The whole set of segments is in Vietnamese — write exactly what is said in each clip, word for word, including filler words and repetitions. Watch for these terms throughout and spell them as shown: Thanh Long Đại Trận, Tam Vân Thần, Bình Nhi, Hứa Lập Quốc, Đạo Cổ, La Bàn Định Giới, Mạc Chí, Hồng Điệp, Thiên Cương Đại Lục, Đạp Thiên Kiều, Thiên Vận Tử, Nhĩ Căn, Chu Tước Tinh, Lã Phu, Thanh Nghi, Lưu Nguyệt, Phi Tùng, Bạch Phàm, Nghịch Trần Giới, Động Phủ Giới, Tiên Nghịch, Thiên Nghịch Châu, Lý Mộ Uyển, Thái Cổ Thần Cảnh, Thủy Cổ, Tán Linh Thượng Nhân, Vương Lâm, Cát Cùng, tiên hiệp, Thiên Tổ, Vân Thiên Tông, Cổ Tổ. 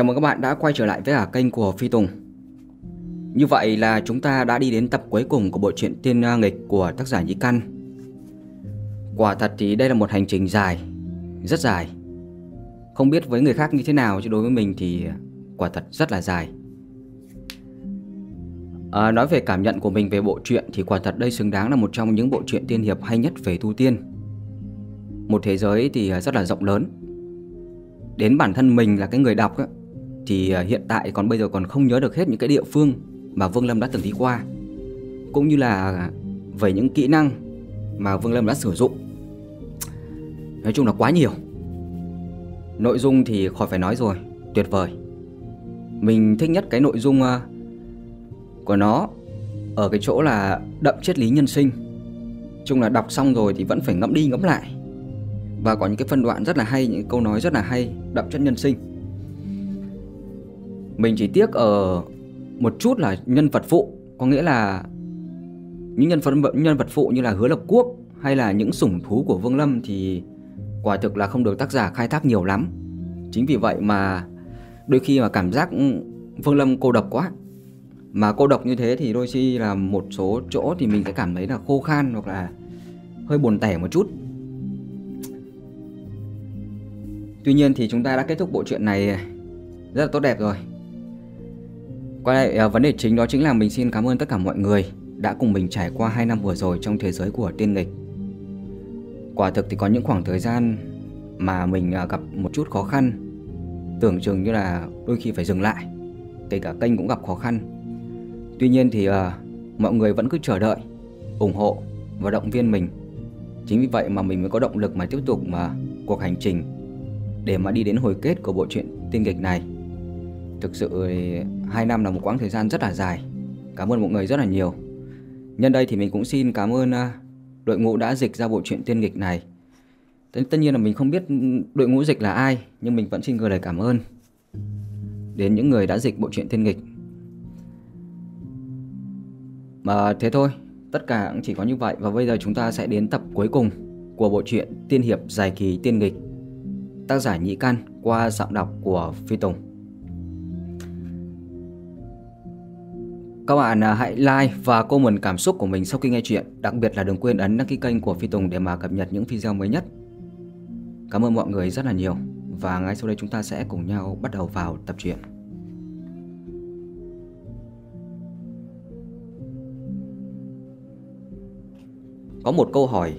Chào mừng các bạn đã quay trở lại với cả kênh của Phi Tùng. Như vậy là chúng ta đã đi đến tập cuối cùng của bộ truyện Tiên Nghịch của tác giả Nhĩ Căn. Quả thật thì đây là một hành trình dài, rất dài. Không biết với người khác như thế nào chứ đối với mình thì quả thật rất là dài. À, nói về cảm nhận của mình về bộ truyện thì quả thật đây xứng đáng là một trong những bộ truyện tiên hiệp hay nhất về tu tiên. Một thế giới thì rất là rộng lớn. Đến bản thân mình là cái người đọc ấy, thì hiện tại còn bây giờ còn không nhớ được hết những cái địa phương mà Vương Lâm đã từng đi qua, cũng như là về những kỹ năng mà Vương Lâm đã sử dụng. Nói chung là quá nhiều. Nội dung thì khỏi phải nói rồi, tuyệt vời. Mình thích nhất cái nội dung của nó ở cái chỗ là đậm triết lý nhân sinh. Chung là đọc xong rồi thì vẫn phải ngẫm đi ngẫm lại. Và có những cái phân đoạn rất là hay, những câu nói rất là hay, đậm chất nhân sinh. Mình chỉ tiếc ở một chút là nhân vật phụ. Có nghĩa là những nhân vật, nhân vật phụ như là Hứa Lập Quốc hay là những sủng thú của Vương Lâm thì quả thực là không được tác giả khai thác nhiều lắm. Chính vì vậy mà đôi khi mà cảm giác Vương Lâm cô độc quá. Mà cô độc như thế thì đôi khi là một số chỗ thì mình sẽ cảm thấy là khô khan hoặc là hơi buồn tẻ một chút. Tuy nhiên thì chúng ta đã kết thúc bộ truyện này rất là tốt đẹp rồi. Quay lại à, vấn đề chính đó chính là mình xin cảm ơn tất cả mọi người đã cùng mình trải qua hai năm vừa rồi trong thế giới của Tiên Nghịch. Quả thực thì có những khoảng thời gian mà mình à, gặp một chút khó khăn, tưởng chừng như là đôi khi phải dừng lại. Kể cả kênh cũng gặp khó khăn. Tuy nhiên thì à, mọi người vẫn cứ chờ đợi, ủng hộ và động viên mình. Chính vì vậy mà mình mới có động lực mà tiếp tục mà cuộc hành trình để mà đi đến hồi kết của bộ truyện Tiên Nghịch này. Thực sự hai năm là một quãng thời gian rất là dài. Cảm ơn mọi người rất là nhiều. Nhân đây thì mình cũng xin cảm ơn đội ngũ đã dịch ra bộ truyện Tiên Nghịch này. Tất nhiên là mình không biết đội ngũ dịch là ai, nhưng mình vẫn xin gửi lời cảm ơn đến những người đã dịch bộ truyện Tiên Nghịch. Mà thế thôi, tất cả cũng chỉ có như vậy. Và bây giờ chúng ta sẽ đến tập cuối cùng của bộ truyện tiên hiệp dài kỳ Tiên Nghịch, tác giả Nhĩ Căn qua giọng đọc của Phi Tùng. Các bạn hãy like và comment cảm xúc của mình sau khi nghe chuyện. Đặc biệt là đừng quên ấn đăng ký kênh của Phi Tùng để mà cập nhật những video mới nhất. Cảm ơn mọi người rất là nhiều. Và ngay sau đây chúng ta sẽ cùng nhau bắt đầu vào tập truyện. Có một câu hỏi: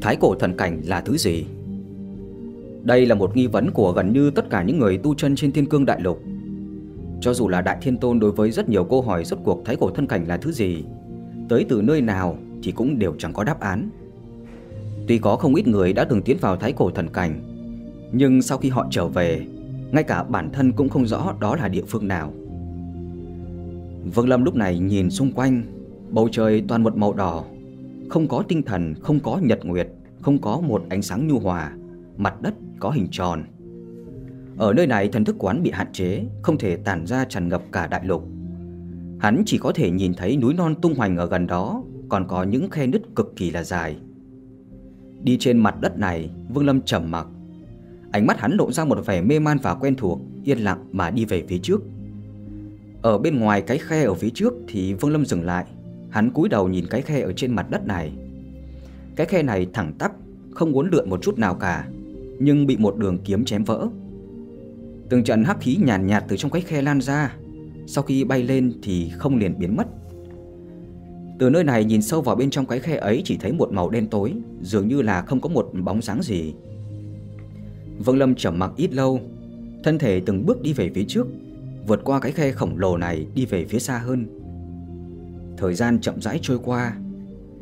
Thái cổ thần cảnh là thứ gì? Đây là một nghi vấn của gần như tất cả những người tu chân trên Thiên Cương Đại Lục. Cho dù là Đại Thiên Tôn đối với rất nhiều câu hỏi rốt cuộc Thái Cổ Thần Cảnh là thứ gì, tới từ nơi nào thì cũng đều chẳng có đáp án. Tuy có không ít người đã từng tiến vào Thái Cổ Thần Cảnh, nhưng sau khi họ trở về, ngay cả bản thân cũng không rõ đó là địa phương nào. Vương Lâm lúc này nhìn xung quanh, bầu trời toàn một màu đỏ. Không có tinh thần, không có nhật nguyệt, không có một ánh sáng nhu hòa. Mặt đất có hình tròn. Ở nơi này thần thức quán bị hạn chế, không thể tản ra tràn ngập cả đại lục. Hắn chỉ có thể nhìn thấy núi non tung hoành ở gần đó, còn có những khe nứt cực kỳ là dài. Đi trên mặt đất này, Vương Lâm trầm mặc. Ánh mắt hắn lộ ra một vẻ mê man và quen thuộc, yên lặng mà đi về phía trước. Ở bên ngoài cái khe ở phía trước thì Vương Lâm dừng lại. Hắn cúi đầu nhìn cái khe ở trên mặt đất này. Cái khe này thẳng tắp, không uốn lượn một chút nào cả, nhưng bị một đường kiếm chém vỡ. Từng trận hắc khí nhàn nhạt, nhạt từ trong cái khe lan ra. Sau khi bay lên thì không liền biến mất. Từ nơi này nhìn sâu vào bên trong cái khe ấy, chỉ thấy một màu đen tối, dường như là không có một bóng dáng gì. Vương Lâm trầm mặc ít lâu, thân thể từng bước đi về phía trước, vượt qua cái khe khổng lồ này đi về phía xa hơn. Thời gian chậm rãi trôi qua.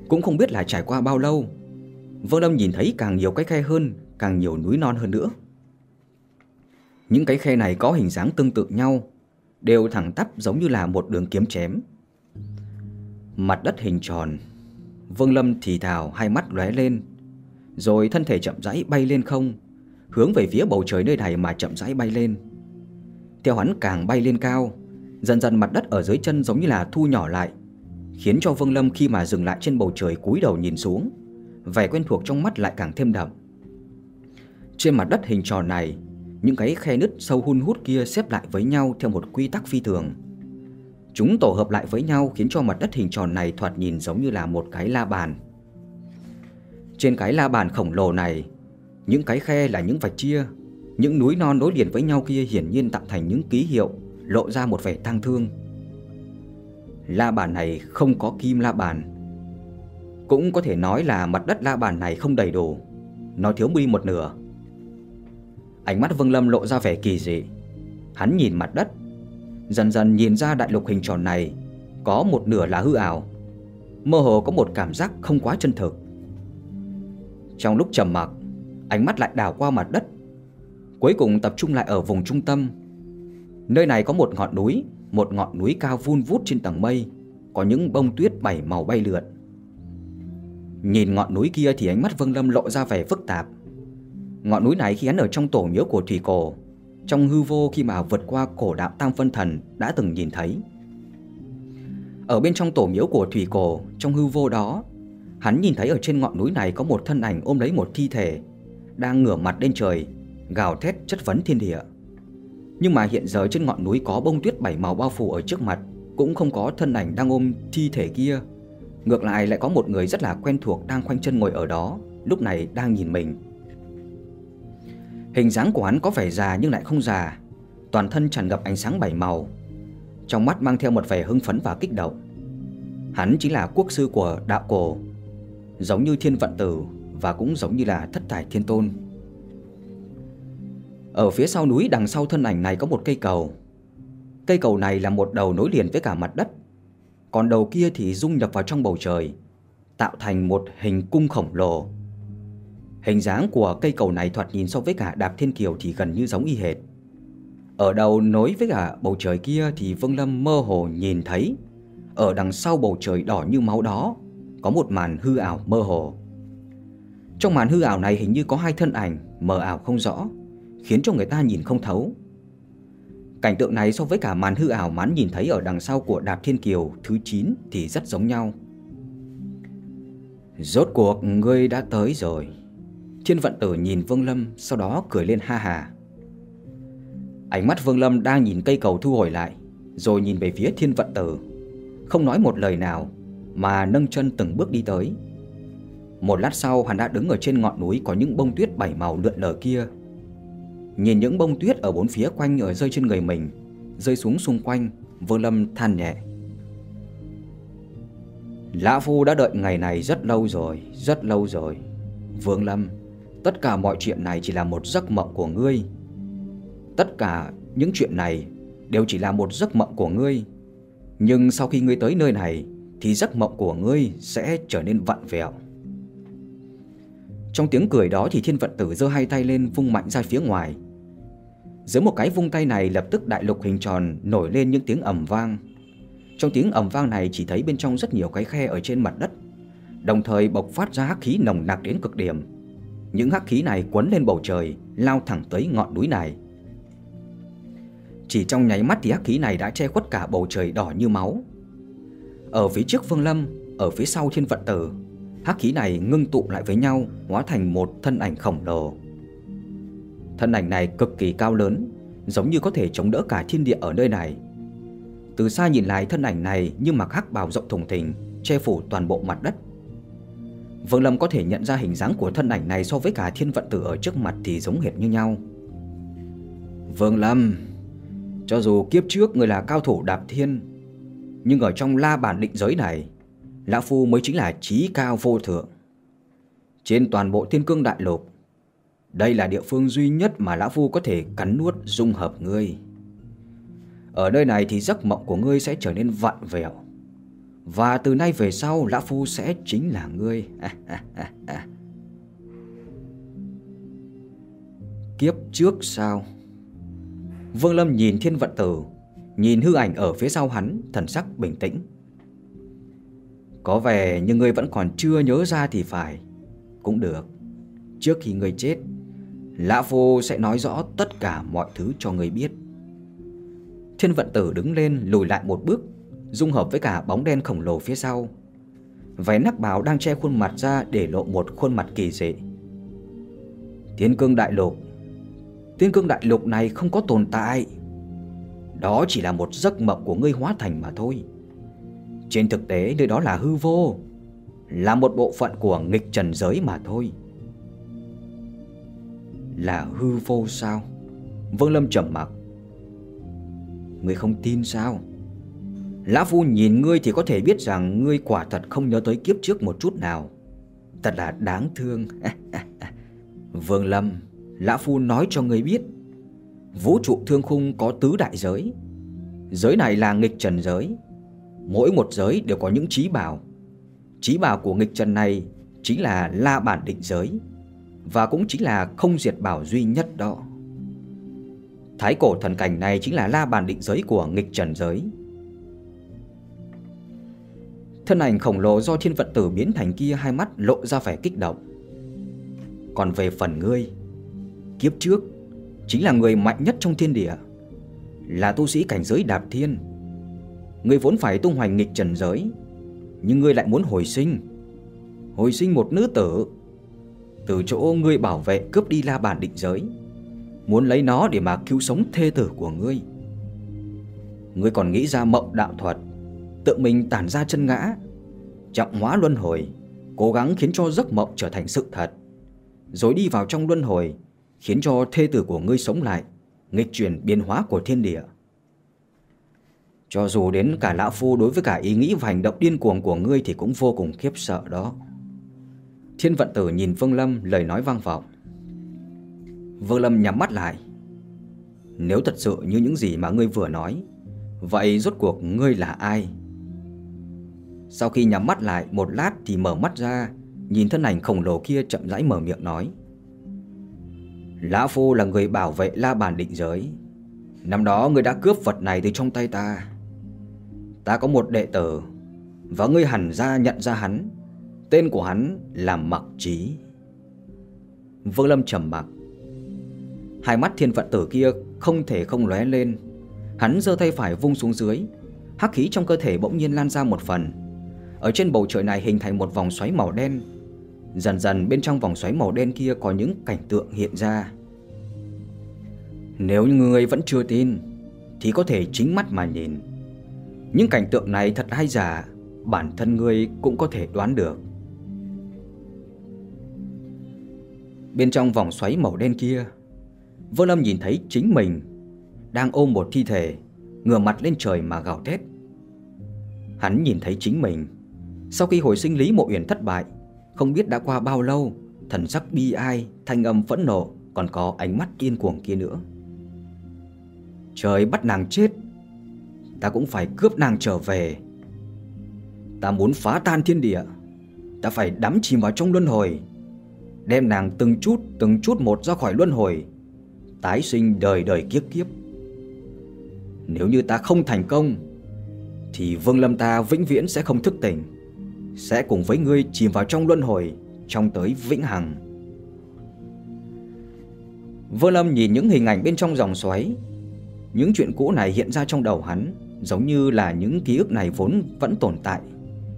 Cũng không biết là trải qua bao lâu, Vương Lâm nhìn thấy càng nhiều cái khe hơn, càng nhiều núi non hơn nữa. Những cái khe này có hình dáng tương tự nhau, đều thẳng tắp giống như là một đường kiếm chém. Mặt đất hình tròn. Vương Lâm thì thào, hai mắt lóe lên, rồi thân thể chậm rãi bay lên không, hướng về phía bầu trời nơi này mà chậm rãi bay lên. Theo hắn càng bay lên cao, dần dần mặt đất ở dưới chân giống như là thu nhỏ lại, khiến cho Vương Lâm khi mà dừng lại trên bầu trời cúi đầu nhìn xuống, vẻ quen thuộc trong mắt lại càng thêm đậm. Trên mặt đất hình tròn này, những cái khe nứt sâu hun hút kia xếp lại với nhau theo một quy tắc phi thường. Chúng tổ hợp lại với nhau khiến cho mặt đất hình tròn này thoạt nhìn giống như là một cái la bàn. Trên cái la bàn khổng lồ này, những cái khe là những vạch chia, những núi non nối liền với nhau kia hiển nhiên tạo thành những ký hiệu, lộ ra một vẻ tang thương. La bàn này không có kim la bàn. Cũng có thể nói là mặt đất la bàn này không đầy đủ, nó thiếu đi một nửa. Ánh mắt Vương Lâm lộ ra vẻ kỳ dị. Hắn nhìn mặt đất, dần dần nhìn ra đại lục hình tròn này có một nửa là hư ảo, mơ hồ có một cảm giác không quá chân thực. Trong lúc trầm mặc, ánh mắt lại đảo qua mặt đất, cuối cùng tập trung lại ở vùng trung tâm. Nơi này có một ngọn núi, một ngọn núi cao vun vút trên tầng mây, có những bông tuyết bảy màu bay lượn. Nhìn ngọn núi kia thì ánh mắt Vương Lâm lộ ra vẻ phức tạp. Ngọn núi này khi hắn ở trong tổ miếu của Thủy Cổ, trong hư vô khi mà vượt qua cổ đạo Tam Vân Thần đã từng nhìn thấy. Ở bên trong tổ miếu của Thủy Cổ, trong hư vô đó, hắn nhìn thấy ở trên ngọn núi này có một thân ảnh ôm lấy một thi thể, đang ngửa mặt lên trời, gào thét chất vấn thiên địa. Nhưng mà hiện giờ trên ngọn núi có bông tuyết bảy màu bao phủ ở trước mặt, cũng không có thân ảnh đang ôm thi thể kia. Ngược lại lại có một người rất là quen thuộc đang khoanh chân ngồi ở đó, lúc này đang nhìn mình. Hình dáng của hắn có vẻ già nhưng lại không già, toàn thân tràn ngập ánh sáng bảy màu, trong mắt mang theo một vẻ hưng phấn và kích động. Hắn chính là quốc sư của Đạo Cổ, giống như Thiên Vận Tử và cũng giống như là Thất Thải Thiên Tôn. Ở phía sau núi đằng sau thân ảnh này có một cây cầu. Cây cầu này là một đầu nối liền với cả mặt đất, còn đầu kia thì dung nhập vào trong bầu trời, tạo thành một hình cung khổng lồ. Hình dáng của cây cầu này thoạt nhìn so với cả Đạp Thiên Kiều thì gần như giống y hệt. Ở đầu nối với cả bầu trời kia thì Vương Lâm mơ hồ nhìn thấy ở đằng sau bầu trời đỏ như máu đó có một màn hư ảo mơ hồ. Trong màn hư ảo này hình như có hai thân ảnh mờ ảo không rõ, khiến cho người ta nhìn không thấu. Cảnh tượng này so với cả màn hư ảo mán nhìn thấy ở đằng sau của Đạp Thiên Kiều thứ chín thì rất giống nhau. Rốt cuộc ngươi đã tới rồi. Thiên Vận Tử nhìn Vương Lâm, sau đó cười lên ha hà. Ánh mắt Vương Lâm đang nhìn cây cầu thu hồi lại, rồi nhìn về phía Thiên Vận Tử, không nói một lời nào mà nâng chân từng bước đi tới. Một lát sau hắn đã đứng ở trên ngọn núi có những bông tuyết bảy màu lượn lờ kia. Nhìn những bông tuyết ở bốn phía quanh ở rơi trên người mình, rơi xuống xung quanh, Vương Lâm than nhẹ. Lã Phu đã đợi ngày này rất lâu rồi, rất lâu rồi. Vương Lâm, tất cả mọi chuyện này chỉ là một giấc mộng của ngươi. Tất cả những chuyện này đều chỉ là một giấc mộng của ngươi. Nhưng sau khi ngươi tới nơi này thì giấc mộng của ngươi sẽ trở nên vặn vẹo. Trong tiếng cười đó thì Thiên Vận Tử giơ hai tay lên vung mạnh ra phía ngoài. Dưới một cái vung tay này lập tức đại lục hình tròn nổi lên những tiếng ầm vang. Trong tiếng ầm vang này chỉ thấy bên trong rất nhiều cái khe ở trên mặt đất, đồng thời bộc phát ra hắc khí nồng nặc đến cực điểm. Những hắc khí này quấn lên bầu trời, lao thẳng tới ngọn núi này. Chỉ trong nháy mắt thì hắc khí này đã che khuất cả bầu trời đỏ như máu. Ở phía trước Vương Lâm, ở phía sau Thiên Vận Tử, hắc khí này ngưng tụ lại với nhau, hóa thành một thân ảnh khổng lồ. Thân ảnh này cực kỳ cao lớn, giống như có thể chống đỡ cả thiên địa ở nơi này. Từ xa nhìn lại thân ảnh này như mặc hắc bào rộng thùng thình, che phủ toàn bộ mặt đất. Vương Lâm có thể nhận ra hình dáng của thân ảnh này so với cả Thiên Vận Tử ở trước mặt thì giống hệt như nhau. Vương Lâm, cho dù kiếp trước người là cao thủ đạp thiên, nhưng ở trong la bàn định giới này, Lã Phu mới chính là trí cao vô thượng. Trên toàn bộ Thiên Cương Đại Lục, đây là địa phương duy nhất mà Lã Phu có thể cắn nuốt dung hợp ngươi. Ở nơi này thì giấc mộng của ngươi sẽ trở nên vặn vẹo, và từ nay về sau Lã Phu sẽ chính là ngươi. Kiếp trước sao? Vương Lâm nhìn Thiên Vận Tử, nhìn hư ảnh ở phía sau hắn, thần sắc bình tĩnh. Có vẻ như ngươi vẫn còn chưa nhớ ra thì phải. Cũng được, trước khi ngươi chết, Lã Phu sẽ nói rõ tất cả mọi thứ cho ngươi biết. Thiên Vận Tử đứng lên lùi lại một bước, dung hợp với cả bóng đen khổng lồ phía sau. Váy nắc bào đang che khuôn mặt ra để lộ một khuôn mặt kỳ dị. Thiên Cương Đại Lục, Tiên Cương Đại Lục này không có tồn tại. Đó chỉ là một giấc mộng của ngươi hóa thành mà thôi. Trên thực tế nơi đó là hư vô, là một bộ phận của nghịch trần giới mà thôi. Là hư vô sao? Vương Lâm trầm mặc. Ngươi không tin sao? Lã Phu nhìn ngươi thì có thể biết rằng ngươi quả thật không nhớ tới kiếp trước một chút nào. Thật là đáng thương. Vương Lâm, Lã Phu nói cho ngươi biết, vũ trụ thương khung có tứ đại giới. Giới này là nghịch trần giới. Mỗi một giới đều có những trí bảo. Trí bảo của nghịch trần này chính là La Bàn Định Giới, và cũng chính là không diệt bảo duy nhất đó. Thái cổ thần cảnh này chính là La Bàn Định Giới của nghịch trần giới. Thân ảnh khổng lồ do Thiên Vận Tử biến thành kia hai mắt lộ ra vẻ kích động. Còn về phần ngươi, kiếp trước chính là người mạnh nhất trong thiên địa, là tu sĩ cảnh giới đạp thiên. Ngươi vốn phải tung hoành nghịch trần giới, nhưng ngươi lại muốn hồi sinh, hồi sinh một nữ tử từ chỗ ngươi bảo vệ cướp đi La Bàn Định Giới, muốn lấy nó để mà cứu sống thê tử của ngươi. Ngươi còn nghĩ ra mộng đạo thuật, tự mình tản ra chân ngã, trọng hóa luân hồi, cố gắng khiến cho giấc mộng trở thành sự thật, rồi đi vào trong luân hồi, khiến cho thê tử của ngươi sống lại, nghịch chuyển biến hóa của thiên địa. Cho dù đến cả Lão Phu đối với cả ý nghĩ và hành động điên cuồng của ngươi thì cũng vô cùng khiếp sợ đó. Thiên Vận Tử nhìn Vương Lâm, lời nói vang vọng. Vương Lâm nhắm mắt lại. Nếu thật sự như những gì mà ngươi vừa nói, vậy rốt cuộc ngươi là ai? Sau khi nhắm mắt lại một lát thì mở mắt ra, nhìn thân ảnh khổng lồ kia chậm rãi mở miệng nói. Lão Phu là người bảo vệ La Bàn Định Giới. Năm đó ngươi đã cướp vật này từ trong tay ta. Ta có một đệ tử, và ngươi hẳn ra nhận ra hắn. Tên của hắn là Mạc Chí. Vương Lâm trầm mặc. Hai mắt Thiên Vận Tử kia không thể không lóe lên. Hắn giơ tay phải vung xuống dưới, hắc khí trong cơ thể bỗng nhiên lan ra một phần. Ở trên bầu trời này hình thành một vòng xoáy màu đen. Dần dần bên trong vòng xoáy màu đen kia có những cảnh tượng hiện ra. Nếu như người vẫn chưa tin thì có thể chính mắt mà nhìn. Những cảnh tượng này thật hay giả, bản thân ngươi cũng có thể đoán được. Bên trong vòng xoáy màu đen kia, Vương Lâm nhìn thấy chính mình đang ôm một thi thể, ngửa mặt lên trời mà gào thét. Hắn nhìn thấy chính mình sau khi hồi sinh Lý Mộ Uyển thất bại, không biết đã qua bao lâu, thần sắc bi ai, thanh âm phẫn nộ, còn có ánh mắt điên cuồng kia nữa. Trời bắt nàng chết, ta cũng phải cướp nàng trở về. Ta muốn phá tan thiên địa, ta phải đắm chìm vào trong luân hồi, đem nàng từng chút từng chút một ra khỏi luân hồi, tái sinh đời đời kiếp kiếp. Nếu như ta không thành công thì Vương Lâm ta vĩnh viễn sẽ không thức tỉnh, sẽ cùng với ngươi chìm vào trong luân hồi, trong tới vĩnh hằng. Vương Lâm nhìn những hình ảnh bên trong dòng xoáy. Những chuyện cũ này hiện ra trong đầu hắn, giống như là những ký ức này vốn vẫn tồn tại,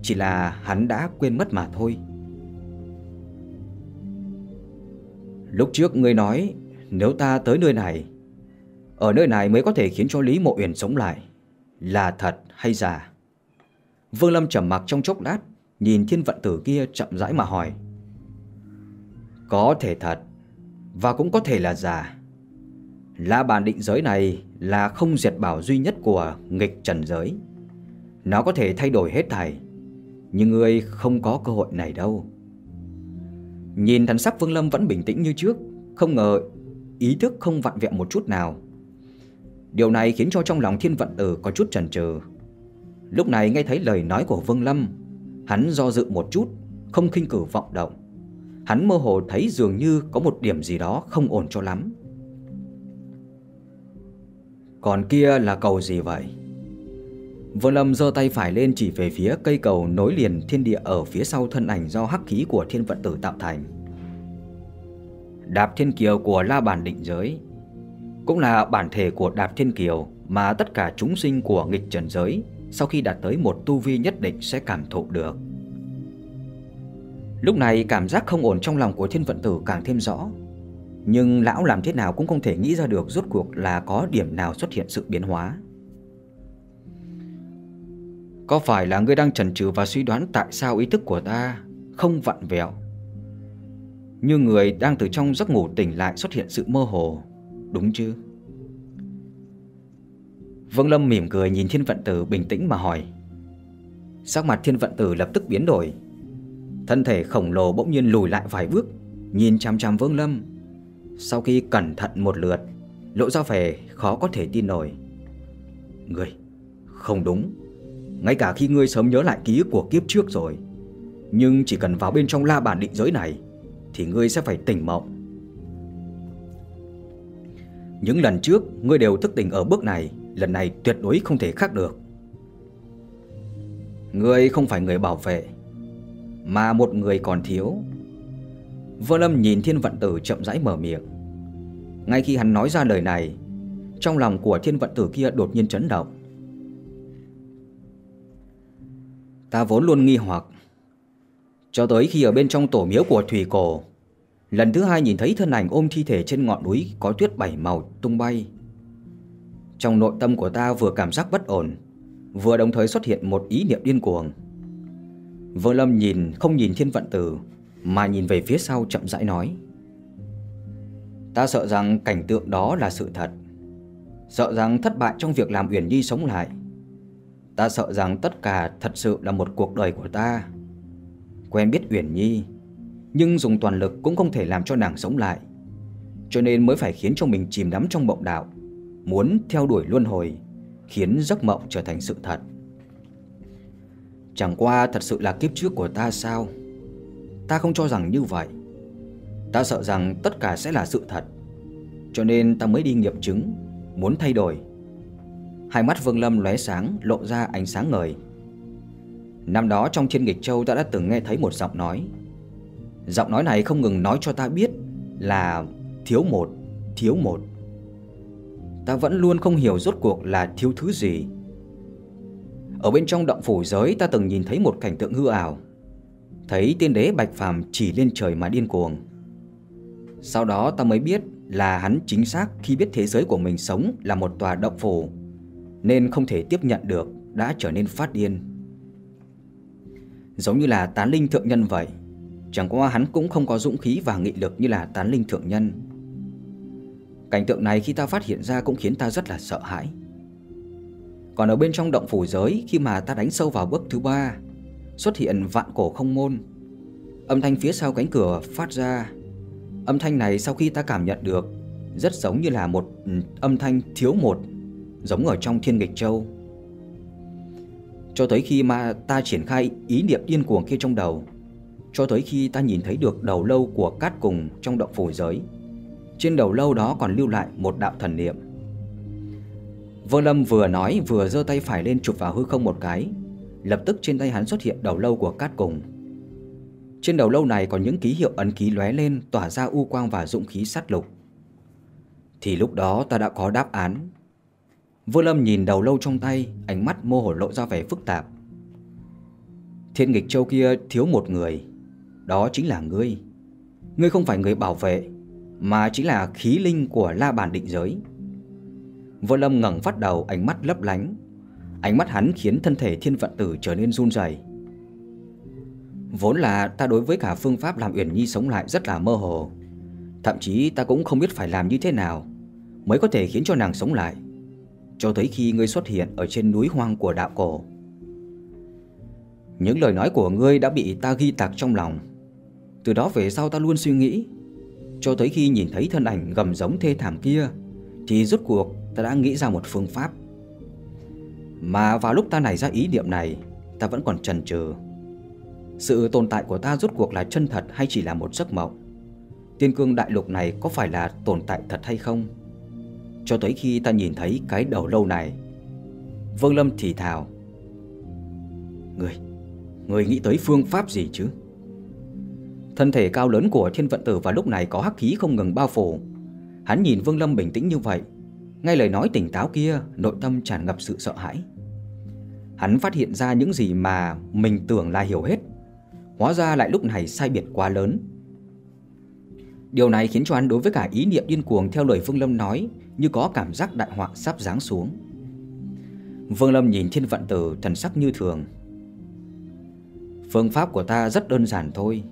chỉ là hắn đã quên mất mà thôi. Lúc trước ngươi nói, nếu ta tới nơi này, ở nơi này mới có thể khiến cho Lý Mộ Uyển sống lại, là thật hay giả? Vương Lâm trầm mặc trong chốc lát, nhìn Thiên Vận Tử kia chậm rãi mà hỏi. Có thể thật, và cũng có thể là giả. La Bàn Định Giới này là không diệt bảo duy nhất của nghịch trần giới. Nó có thể thay đổi hết thảy, nhưng ngươi không có cơ hội này đâu. Nhìn thần sắc Vương Lâm vẫn bình tĩnh như trước, không ngờ ý thức không vặn vẹo một chút nào. Điều này khiến cho trong lòng Thiên Vận Tử có chút chần chừ. Lúc này nghe thấy lời nói của Vương Lâm, hắn do dự một chút, không khinh cử vọng động. Hắn mơ hồ thấy dường như có một điểm gì đó không ổn cho lắm. Còn kia là cầu gì vậy? Vương Lâm giơ tay phải lên chỉ về phía cây cầu nối liền thiên địa ở phía sau thân ảnh do hắc khí của Thiên Vận Tử tạo thành. Đạp Thiên Kiều của La Bàn Định Giới cũng là bản thể của Đạp Thiên Kiều mà tất cả chúng sinh của nghịch trần giới sau khi đạt tới một tu vi nhất định sẽ cảm thụ được. Lúc này cảm giác không ổn trong lòng của Thiên Vận Tử càng thêm rõ. nhưng lão làm thế nào cũng không thể nghĩ ra được rốt cuộc là có điểm nào xuất hiện sự biến hóa. Có phải là ngươi đang chần chừ và suy đoán tại sao ý thức của ta không vặn vẹo, như người đang từ trong giấc ngủ tỉnh lại xuất hiện sự mơ hồ, đúng chứ? Vương Lâm mỉm cười nhìn Thiên Vận Tử bình tĩnh mà hỏi. Sắc mặt Thiên Vận Tử lập tức biến đổi, thân thể khổng lồ bỗng nhiên lùi lại vài bước, nhìn chằm chằm Vương Lâm. Sau khi cẩn thận một lượt, lộ ra vẻ khó có thể tin nổi. Ngươi, không đúng. Ngay cả khi ngươi sớm nhớ lại ký ức của kiếp trước rồi, nhưng chỉ cần vào bên trong la bàn định giới này thì ngươi sẽ phải tỉnh mộng. Những lần trước ngươi đều thức tỉnh ở bước này, lần này tuyệt đối không thể khác được. Ngươi không phải người bảo vệ, mà một người còn thiếu. Vương Lâm nhìn Thiên Vận Tử chậm rãi mở miệng. Ngay khi hắn nói ra lời này, trong lòng của Thiên Vận Tử kia đột nhiên chấn động. Ta vốn luôn nghi hoặc, cho tới khi ở bên trong tổ miếu của Thủy Cổ, lần thứ hai nhìn thấy thân ảnh ôm thi thể trên ngọn núi có tuyết bảy màu tung bay. Trong nội tâm của ta vừa cảm giác bất ổn, vừa đồng thời xuất hiện một ý niệm điên cuồng. Vương Lâm nhìn không nhìn Thiên Vận Tử, mà nhìn về phía sau chậm rãi nói. Ta sợ rằng cảnh tượng đó là sự thật, sợ rằng thất bại trong việc làm Uyển Nhi sống lại. Ta sợ rằng tất cả thật sự là một cuộc đời của ta. Quen biết Uyển Nhi, nhưng dùng toàn lực cũng không thể làm cho nàng sống lại, cho nên mới phải khiến cho mình chìm đắm trong mộng đạo, muốn theo đuổi luân hồi, khiến giấc mộng trở thành sự thật. Chẳng qua thật sự là kiếp trước của ta sao? Ta không cho rằng như vậy. Ta sợ rằng tất cả sẽ là sự thật, cho nên ta mới đi nghiệm chứng, muốn thay đổi. Hai mắt Vương Lâm lóe sáng, lộ ra ánh sáng ngời. Năm đó trong Thiên Nghịch Châu ta đã từng nghe thấy một giọng nói. Giọng nói này không ngừng nói cho ta biết là thiếu một, thiếu một. Ta vẫn luôn không hiểu rốt cuộc là thiếu thứ gì. Ở bên trong động phủ giới ta từng nhìn thấy một cảnh tượng hư ảo, thấy tiên đế Bạch Phàm chỉ lên trời mà điên cuồng. Sau đó ta mới biết là hắn chính xác khi biết thế giới của mình sống là một tòa động phủ, nên không thể tiếp nhận được, đã trở nên phát điên. Giống như là Tán Linh Thượng Nhân vậy, chẳng qua hắn cũng không có dũng khí và nghị lực như là Tán Linh Thượng Nhân. Cảnh tượng này khi ta phát hiện ra cũng khiến ta rất là sợ hãi. Còn ở bên trong động phủ giới, khi mà ta đánh sâu vào bước thứ ba, xuất hiện vạn cổ không môn. Âm thanh phía sau cánh cửa phát ra. Âm thanh này sau khi ta cảm nhận được, rất giống như là một âm thanh thiếu một, giống ở trong Thiên Nghịch Châu. Cho tới khi mà ta triển khai ý niệm điên cuồng kia trong đầu, cho tới khi ta nhìn thấy được đầu lâu của Cát Cùng trong động phủ giới. Trên đầu lâu đó còn lưu lại một đạo thần niệm. Vương Lâm vừa nói vừa giơ tay phải lên chụp vào hư không một cái. Lập tức trên tay hắn xuất hiện đầu lâu của Cát Cùng. Trên đầu lâu này còn những ký hiệu ấn ký lóe lên, tỏa ra u quang và dũng khí sát lục. Thì lúc đó ta đã có đáp án. Vương Lâm nhìn đầu lâu trong tay, ánh mắt mơ hồ lộ ra vẻ phức tạp. Thiên Nghịch Châu kia thiếu một người, đó chính là ngươi. Ngươi không phải người bảo vệ, mà chính là khí linh của La Bàn Định Giới. Vương Lâm ngẩng phát đầu, ánh mắt lấp lánh. Ánh mắt hắn khiến thân thể Thiên Vận Tử trở nên run rẩy. Vốn là ta đối với cả phương pháp làm Uyển Nhi sống lại rất là mơ hồ, thậm chí ta cũng không biết phải làm như thế nào mới có thể khiến cho nàng sống lại, cho tới khi ngươi xuất hiện ở trên núi hoang của Đạo Cổ. Những lời nói của ngươi đã bị ta ghi tạc trong lòng. Từ đó về sau ta luôn suy nghĩ, cho tới khi nhìn thấy thân ảnh gầm giống thê thảm kia, thì rốt cuộc ta đã nghĩ ra một phương pháp. Mà vào lúc ta nảy ra ý niệm này, ta vẫn còn chần chừ. Sự tồn tại của ta rốt cuộc là chân thật hay chỉ là một giấc mộng? Tiên Cương Đại Lục này có phải là tồn tại thật hay không? Cho tới khi ta nhìn thấy cái đầu lâu này, Vương Lâm thì thào. Ngươi, ngươi nghĩ tới phương pháp gì chứ? Thân thể cao lớn của Thiên Vận Tử vào lúc này có hắc khí không ngừng bao phủ. Hắn nhìn Vương Lâm bình tĩnh như vậy, ngay lời nói tỉnh táo kia, nội tâm tràn ngập sự sợ hãi. Hắn phát hiện ra những gì mà mình tưởng là hiểu hết, hóa ra lại lúc này sai biệt quá lớn. Điều này khiến cho hắn đối với cả ý niệm điên cuồng theo lời Vương Lâm nói như có cảm giác đại họa sắp giáng xuống. Vương Lâm nhìn Thiên Vận Tử thần sắc như thường. Phương pháp của ta rất đơn giản thôi.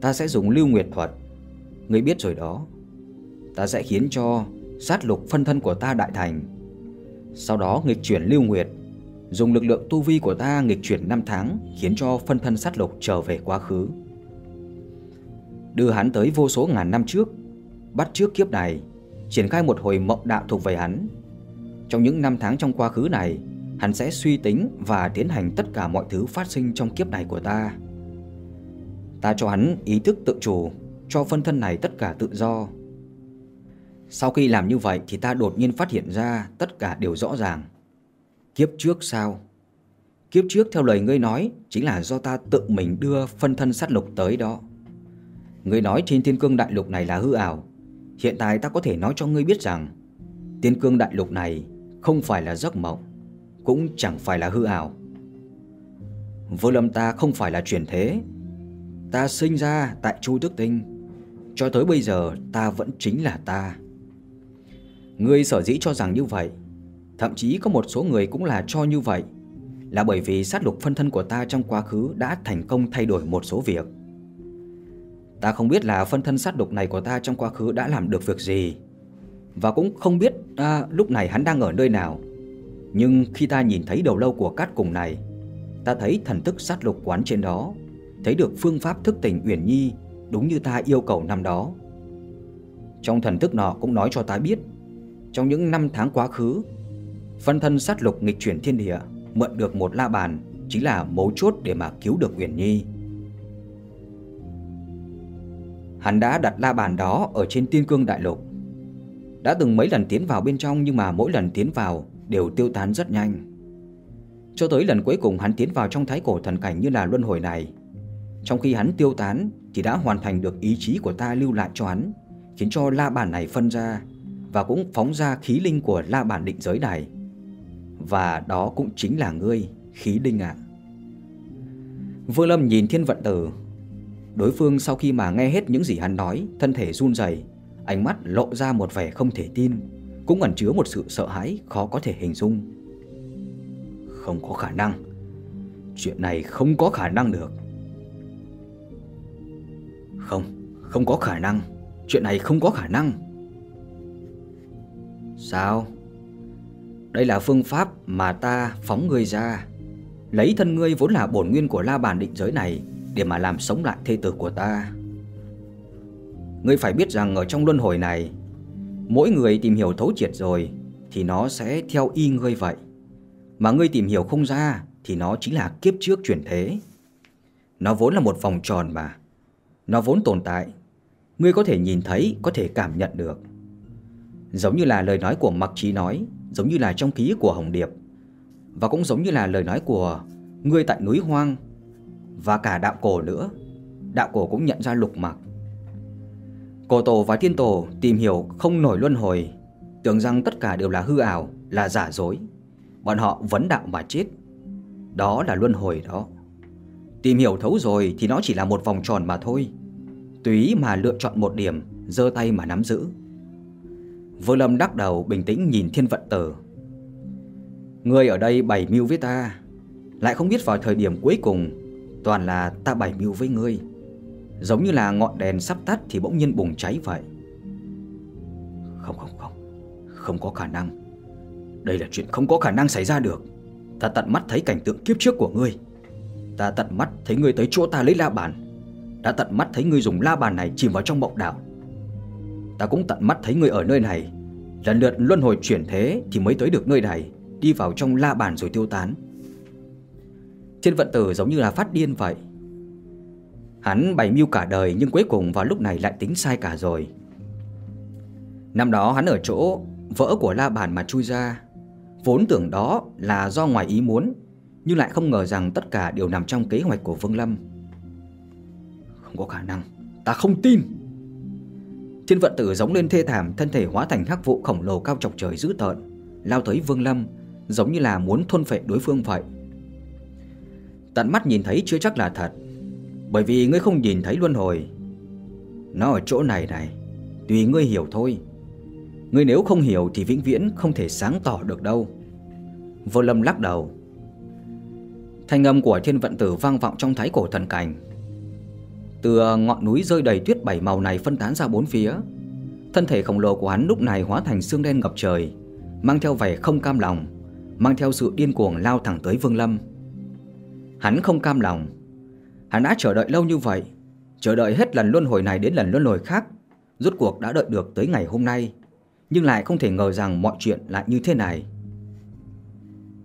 Ta sẽ dùng lưu nguyệt thuật. Ngươi biết rồi đó. Ta sẽ khiến cho sát lục phân thân của ta đại thành. Sau đó nghịch chuyển lưu nguyệt, dùng lực lượng tu vi của ta nghịch chuyển năm tháng, khiến cho phân thân sát lục trở về quá khứ, đưa hắn tới vô số ngàn năm trước, bắt trước kiếp này, triển khai một hồi mộng đạo thuộc về hắn. Trong những năm tháng trong quá khứ này, hắn sẽ suy tính và tiến hành tất cả mọi thứ phát sinh trong kiếp này của ta. Ta cho hắn ý thức tự chủ, cho phân thân này tất cả tự do. Sau khi làm như vậy thì ta đột nhiên phát hiện ra tất cả đều rõ ràng. Kiếp trước sao? Kiếp trước theo lời ngươi nói chính là do ta tự mình đưa phân thân sát lục tới đó. Ngươi nói trên Thiên Cương Đại Lục này là hư ảo. Hiện tại ta có thể nói cho ngươi biết rằng Thiên Cương Đại Lục này không phải là giấc mộng, cũng chẳng phải là hư ảo. Vương Lâm, ta không phải là chuyển thế. Ta sinh ra tại Chu Tước Tinh, cho tới bây giờ ta vẫn chính là ta. Ngươi sở dĩ cho rằng như vậy, thậm chí có một số người cũng là cho như vậy, là bởi vì sát lục phân thân của ta trong quá khứ đã thành công thay đổi một số việc. Ta không biết là phân thân sát lục này của ta trong quá khứ đã làm được việc gì, và cũng không biết à, lúc này hắn đang ở nơi nào. Nhưng khi ta nhìn thấy đầu lâu của Cát Cùng này, ta thấy thần thức sát lục quán trên đó, thấy được phương pháp thức tỉnh Uyển Nhi đúng như ta yêu cầu năm đó. Trong thần thức nọ cũng nói cho ta biết, trong những năm tháng quá khứ, phân thân sát lục nghịch chuyển thiên địa, mượn được một la bàn, chính là mấu chốt để mà cứu được Uyển Nhi. Hắn đã đặt la bàn đó ở trên Thiên Cương Đại Lục, đã từng mấy lần tiến vào bên trong, nhưng mà mỗi lần tiến vào đều tiêu tán rất nhanh. Cho tới lần cuối cùng hắn tiến vào trong Thái Cổ Thần Cảnh như là luân hồi này, trong khi hắn tiêu tán thì đã hoàn thành được ý chí của ta lưu lại cho hắn, khiến cho la bàn này phân ra, và cũng phóng ra khí linh của la bàn định giới này. Và đó cũng chính là ngươi, khí linh ạ. Vương Lâm nhìn Thiên Vận Tử. Đối phương sau khi mà nghe hết những gì hắn nói, thân thể run rẩy, ánh mắt lộ ra một vẻ không thể tin, cũng ẩn chứa một sự sợ hãi khó có thể hình dung. Không có khả năng. Chuyện này không có khả năng được. Không, không có khả năng. Chuyện này không có khả năng. Sao? Đây là phương pháp mà ta phóng ngươi ra, lấy thân ngươi vốn là bổn nguyên của la bàn định giới này để mà làm sống lại thê tử của ta. Ngươi phải biết rằng ở trong luân hồi này, mỗi người tìm hiểu thấu triệt rồi thì nó sẽ theo y ngươi vậy. Mà ngươi tìm hiểu không ra thì nó chính là kiếp trước chuyển thế. Nó vốn là một vòng tròn mà, nó vốn tồn tại. Ngươi có thể nhìn thấy, có thể cảm nhận được. Giống như là lời nói của Mạc Chí nói, giống như là trong ký ức của Hồng Điệp, và cũng giống như là lời nói của ngươi tại núi hoang, và cả đạo cổ nữa. Đạo cổ cũng nhận ra lục mặc. Cổ tổ và thiên tổ tìm hiểu không nổi luân hồi, tưởng rằng tất cả đều là hư ảo, là giả dối. Bọn họ vấn đạo mà chết. Đó là luân hồi đó. Tìm hiểu thấu rồi thì nó chỉ là một vòng tròn mà thôi, tùy ý mà lựa chọn một điểm, giơ tay mà nắm giữ. Vương Lâm đắc đầu bình tĩnh nhìn Thiên Vận Tử. Ngươi ở đây bày mưu với ta, lại không biết vào thời điểm cuối cùng toàn là ta bày mưu với ngươi. Giống như là ngọn đèn sắp tắt thì bỗng nhiên bùng cháy vậy. Không không không, không có khả năng. Đây là chuyện không có khả năng xảy ra được. Ta tận mắt thấy cảnh tượng kiếp trước của ngươi. Ta tận mắt thấy ngươi tới chỗ ta lấy la bàn. Đã tận mắt thấy ngươi dùng la bàn này chìm vào trong mộng đạo. Ta cũng tận mắt thấy ngươi ở nơi này, lần lượt luân hồi chuyển thế thì mới tới được nơi này, đi vào trong la bàn rồi tiêu tán. Thiên Vận Tử giống như là phát điên vậy. Hắn bày mưu cả đời, nhưng cuối cùng vào lúc này lại tính sai cả rồi. Năm đó hắn ở chỗ vỡ của la bàn mà chui ra, vốn tưởng đó là do ngoài ý muốn, nhưng lại không ngờ rằng tất cả đều nằm trong kế hoạch của Vương Lâm. Không có khả năng, ta không tin. Thiên Vận Tử giống lên thê thảm, thân thể hóa thành hắc vụ khổng lồ cao chọc trời dữ tợn, lao tới Vương Lâm, giống như là muốn thôn phệ đối phương vậy. Tận mắt nhìn thấy chưa chắc là thật, bởi vì ngươi không nhìn thấy luân hồi. Nó ở chỗ này này, tùy ngươi hiểu thôi. Ngươi nếu không hiểu thì vĩnh viễn không thể sáng tỏ được đâu. Vương Lâm lắc đầu. Thanh âm của Thiên Vận Tử vang vọng trong Thái Cổ Thần Cảnh. Từ ngọn núi rơi đầy tuyết bảy màu này phân tán ra bốn phía. Thân thể khổng lồ của hắn lúc này hóa thành xương đen ngập trời, mang theo vẻ không cam lòng, mang theo sự điên cuồng lao thẳng tới Vương Lâm. Hắn không cam lòng. Hắn đã chờ đợi lâu như vậy, chờ đợi hết lần luân hồi này đến lần luân hồi khác, rốt cuộc đã đợi được tới ngày hôm nay, nhưng lại không thể ngờ rằng mọi chuyện lại như thế này.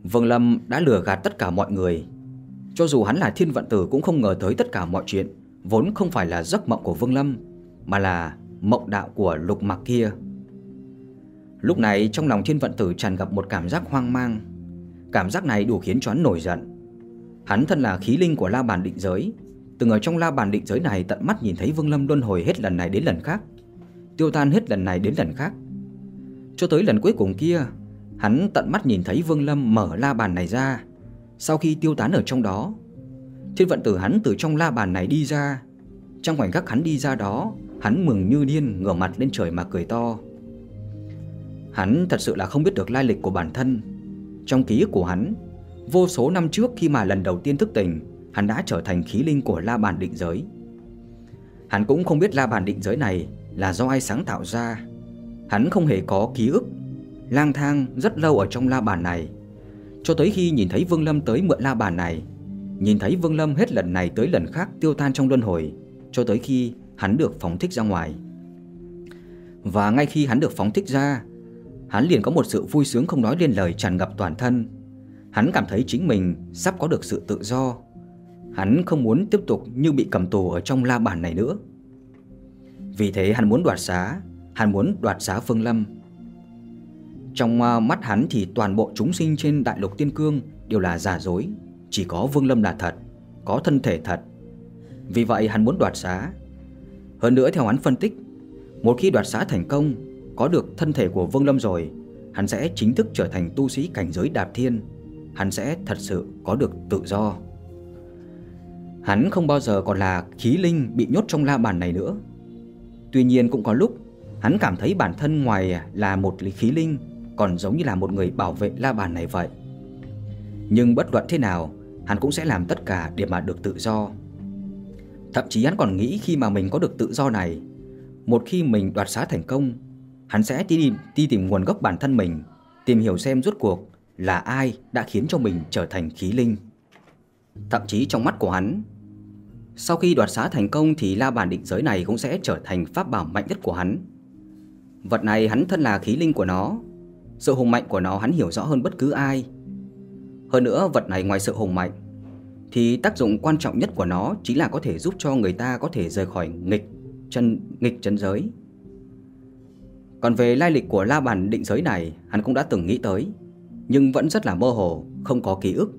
Vương Lâm đã lừa gạt tất cả mọi người. Cho dù hắn là Thiên Vận Tử cũng không ngờ tới tất cả mọi chuyện vốn không phải là giấc mộng của Vương Lâm, mà là mộng đạo của Lục Mặc kia. Lúc này trong lòng Thiên Vận Tử tràn ngập một cảm giác hoang mang. Cảm giác này đủ khiến cho hắn nổi giận. Hắn thân là khí linh của La Bàn Định Giới, từng ở trong La Bàn Định Giới này tận mắt nhìn thấy Vương Lâm luân hồi hết lần này đến lần khác, tiêu tan hết lần này đến lần khác. Cho tới lần cuối cùng kia, hắn tận mắt nhìn thấy Vương Lâm mở la bàn này ra. Sau khi tiêu tán ở trong đó, Thiên Vận Tử hắn từ trong la bàn này đi ra. Trong khoảnh khắc hắn đi ra đó, hắn mừng như điên, ngửa mặt lên trời mà cười to. Hắn thật sự là không biết được lai lịch của bản thân. Trong ký ức của hắn, vô số năm trước khi mà lần đầu tiên thức tỉnh, hắn đã trở thành khí linh của La Bàn Định Giới. Hắn cũng không biết La Bàn Định Giới này là do ai sáng tạo ra. Hắn không hề có ký ức. Lang thang rất lâu ở trong la bàn này, cho tới khi nhìn thấy Vương Lâm tới mượn la bàn này, nhìn thấy Vương Lâm hết lần này tới lần khác tiêu tan trong luân hồi, cho tới khi hắn được phóng thích ra ngoài. Và ngay khi hắn được phóng thích ra, hắn liền có một sự vui sướng không nói lên lời tràn ngập toàn thân. Hắn cảm thấy chính mình sắp có được sự tự do. Hắn không muốn tiếp tục như bị cầm tù ở trong la bàn này nữa. Vì thế hắn muốn đoạt xá, hắn muốn đoạt xá Vương Lâm. Trong mắt hắn thì toàn bộ chúng sinh trên đại lục Tiên Cương đều là giả dối, chỉ có Vương Lâm là thật, có thân thể thật. Vì vậy hắn muốn đoạt xá. Hơn nữa theo hắn phân tích, một khi đoạt xá thành công, có được thân thể của Vương Lâm rồi, hắn sẽ chính thức trở thành tu sĩ cảnh giới đạp thiên. Hắn sẽ thật sự có được tự do. Hắn không bao giờ còn là khí linh bị nhốt trong la bàn này nữa. Tuy nhiên cũng có lúc hắn cảm thấy bản thân ngoài là một khí linh còn giống như là một người bảo vệ la bàn này vậy. Nhưng bất luận thế nào, hắn cũng sẽ làm tất cả để mà được tự do. Thậm chí hắn còn nghĩ khi mà mình có được tự do này, một khi mình đoạt xá thành công, hắn sẽ đi, đi tìm nguồn gốc bản thân mình, tìm hiểu xem rốt cuộc là ai đã khiến cho mình trở thành khí linh. Thậm chí trong mắt của hắn, sau khi đoạt xá thành công thì la bàn định giới này cũng sẽ trở thành pháp bảo mạnh nhất của hắn. Vật này hắn thân là khí linh của nó, sự hùng mạnh của nó hắn hiểu rõ hơn bất cứ ai. Hơn nữa vật này ngoài sự hùng mạnh thì tác dụng quan trọng nhất của nó chính là có thể giúp cho người ta có thể rời khỏi nghịch chân, nghịch chân giới. Còn về lai lịch của la bàn định giới này, hắn cũng đã từng nghĩ tới, nhưng vẫn rất là mơ hồ, không có ký ức.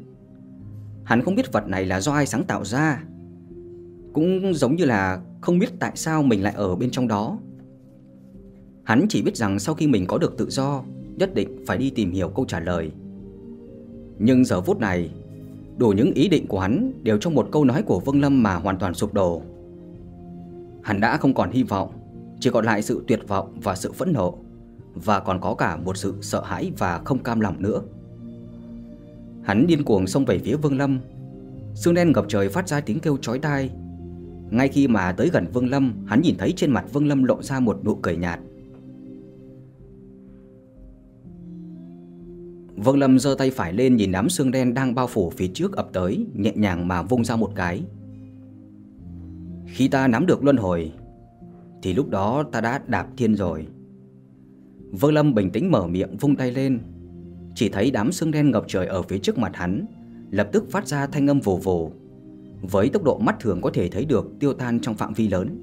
Hắn không biết vật này là do ai sáng tạo ra, cũng giống như là không biết tại sao mình lại ở bên trong đó. Hắn chỉ biết rằng sau khi mình có được tự do, nhất định phải đi tìm hiểu câu trả lời. Nhưng giờ phút này, đủ những ý định của hắn đều trong một câu nói của Vương Lâm mà hoàn toàn sụp đổ. Hắn đã không còn hy vọng, chỉ còn lại sự tuyệt vọng và sự phẫn nộ, và còn có cả một sự sợ hãi và không cam lòng nữa. Hắn điên cuồng xông về phía Vương Lâm. Sương đen ngập trời phát ra tiếng kêu chói tai. Ngay khi mà tới gần Vương Lâm, hắn nhìn thấy trên mặt Vương Lâm lộ ra một nụ cười nhạt. Vương Lâm giơ tay phải lên, nhìn đám sương đen đang bao phủ phía trước ập tới, nhẹ nhàng mà vung ra một cái. Khi ta nắm được luân hồi thì lúc đó ta đã đạp thiên rồi. Vương Lâm bình tĩnh mở miệng vung tay lên. Chỉ thấy đám sương đen ngập trời ở phía trước mặt hắn lập tức phát ra thanh âm vù vù, với tốc độ mắt thường có thể thấy được tiêu tan trong phạm vi lớn.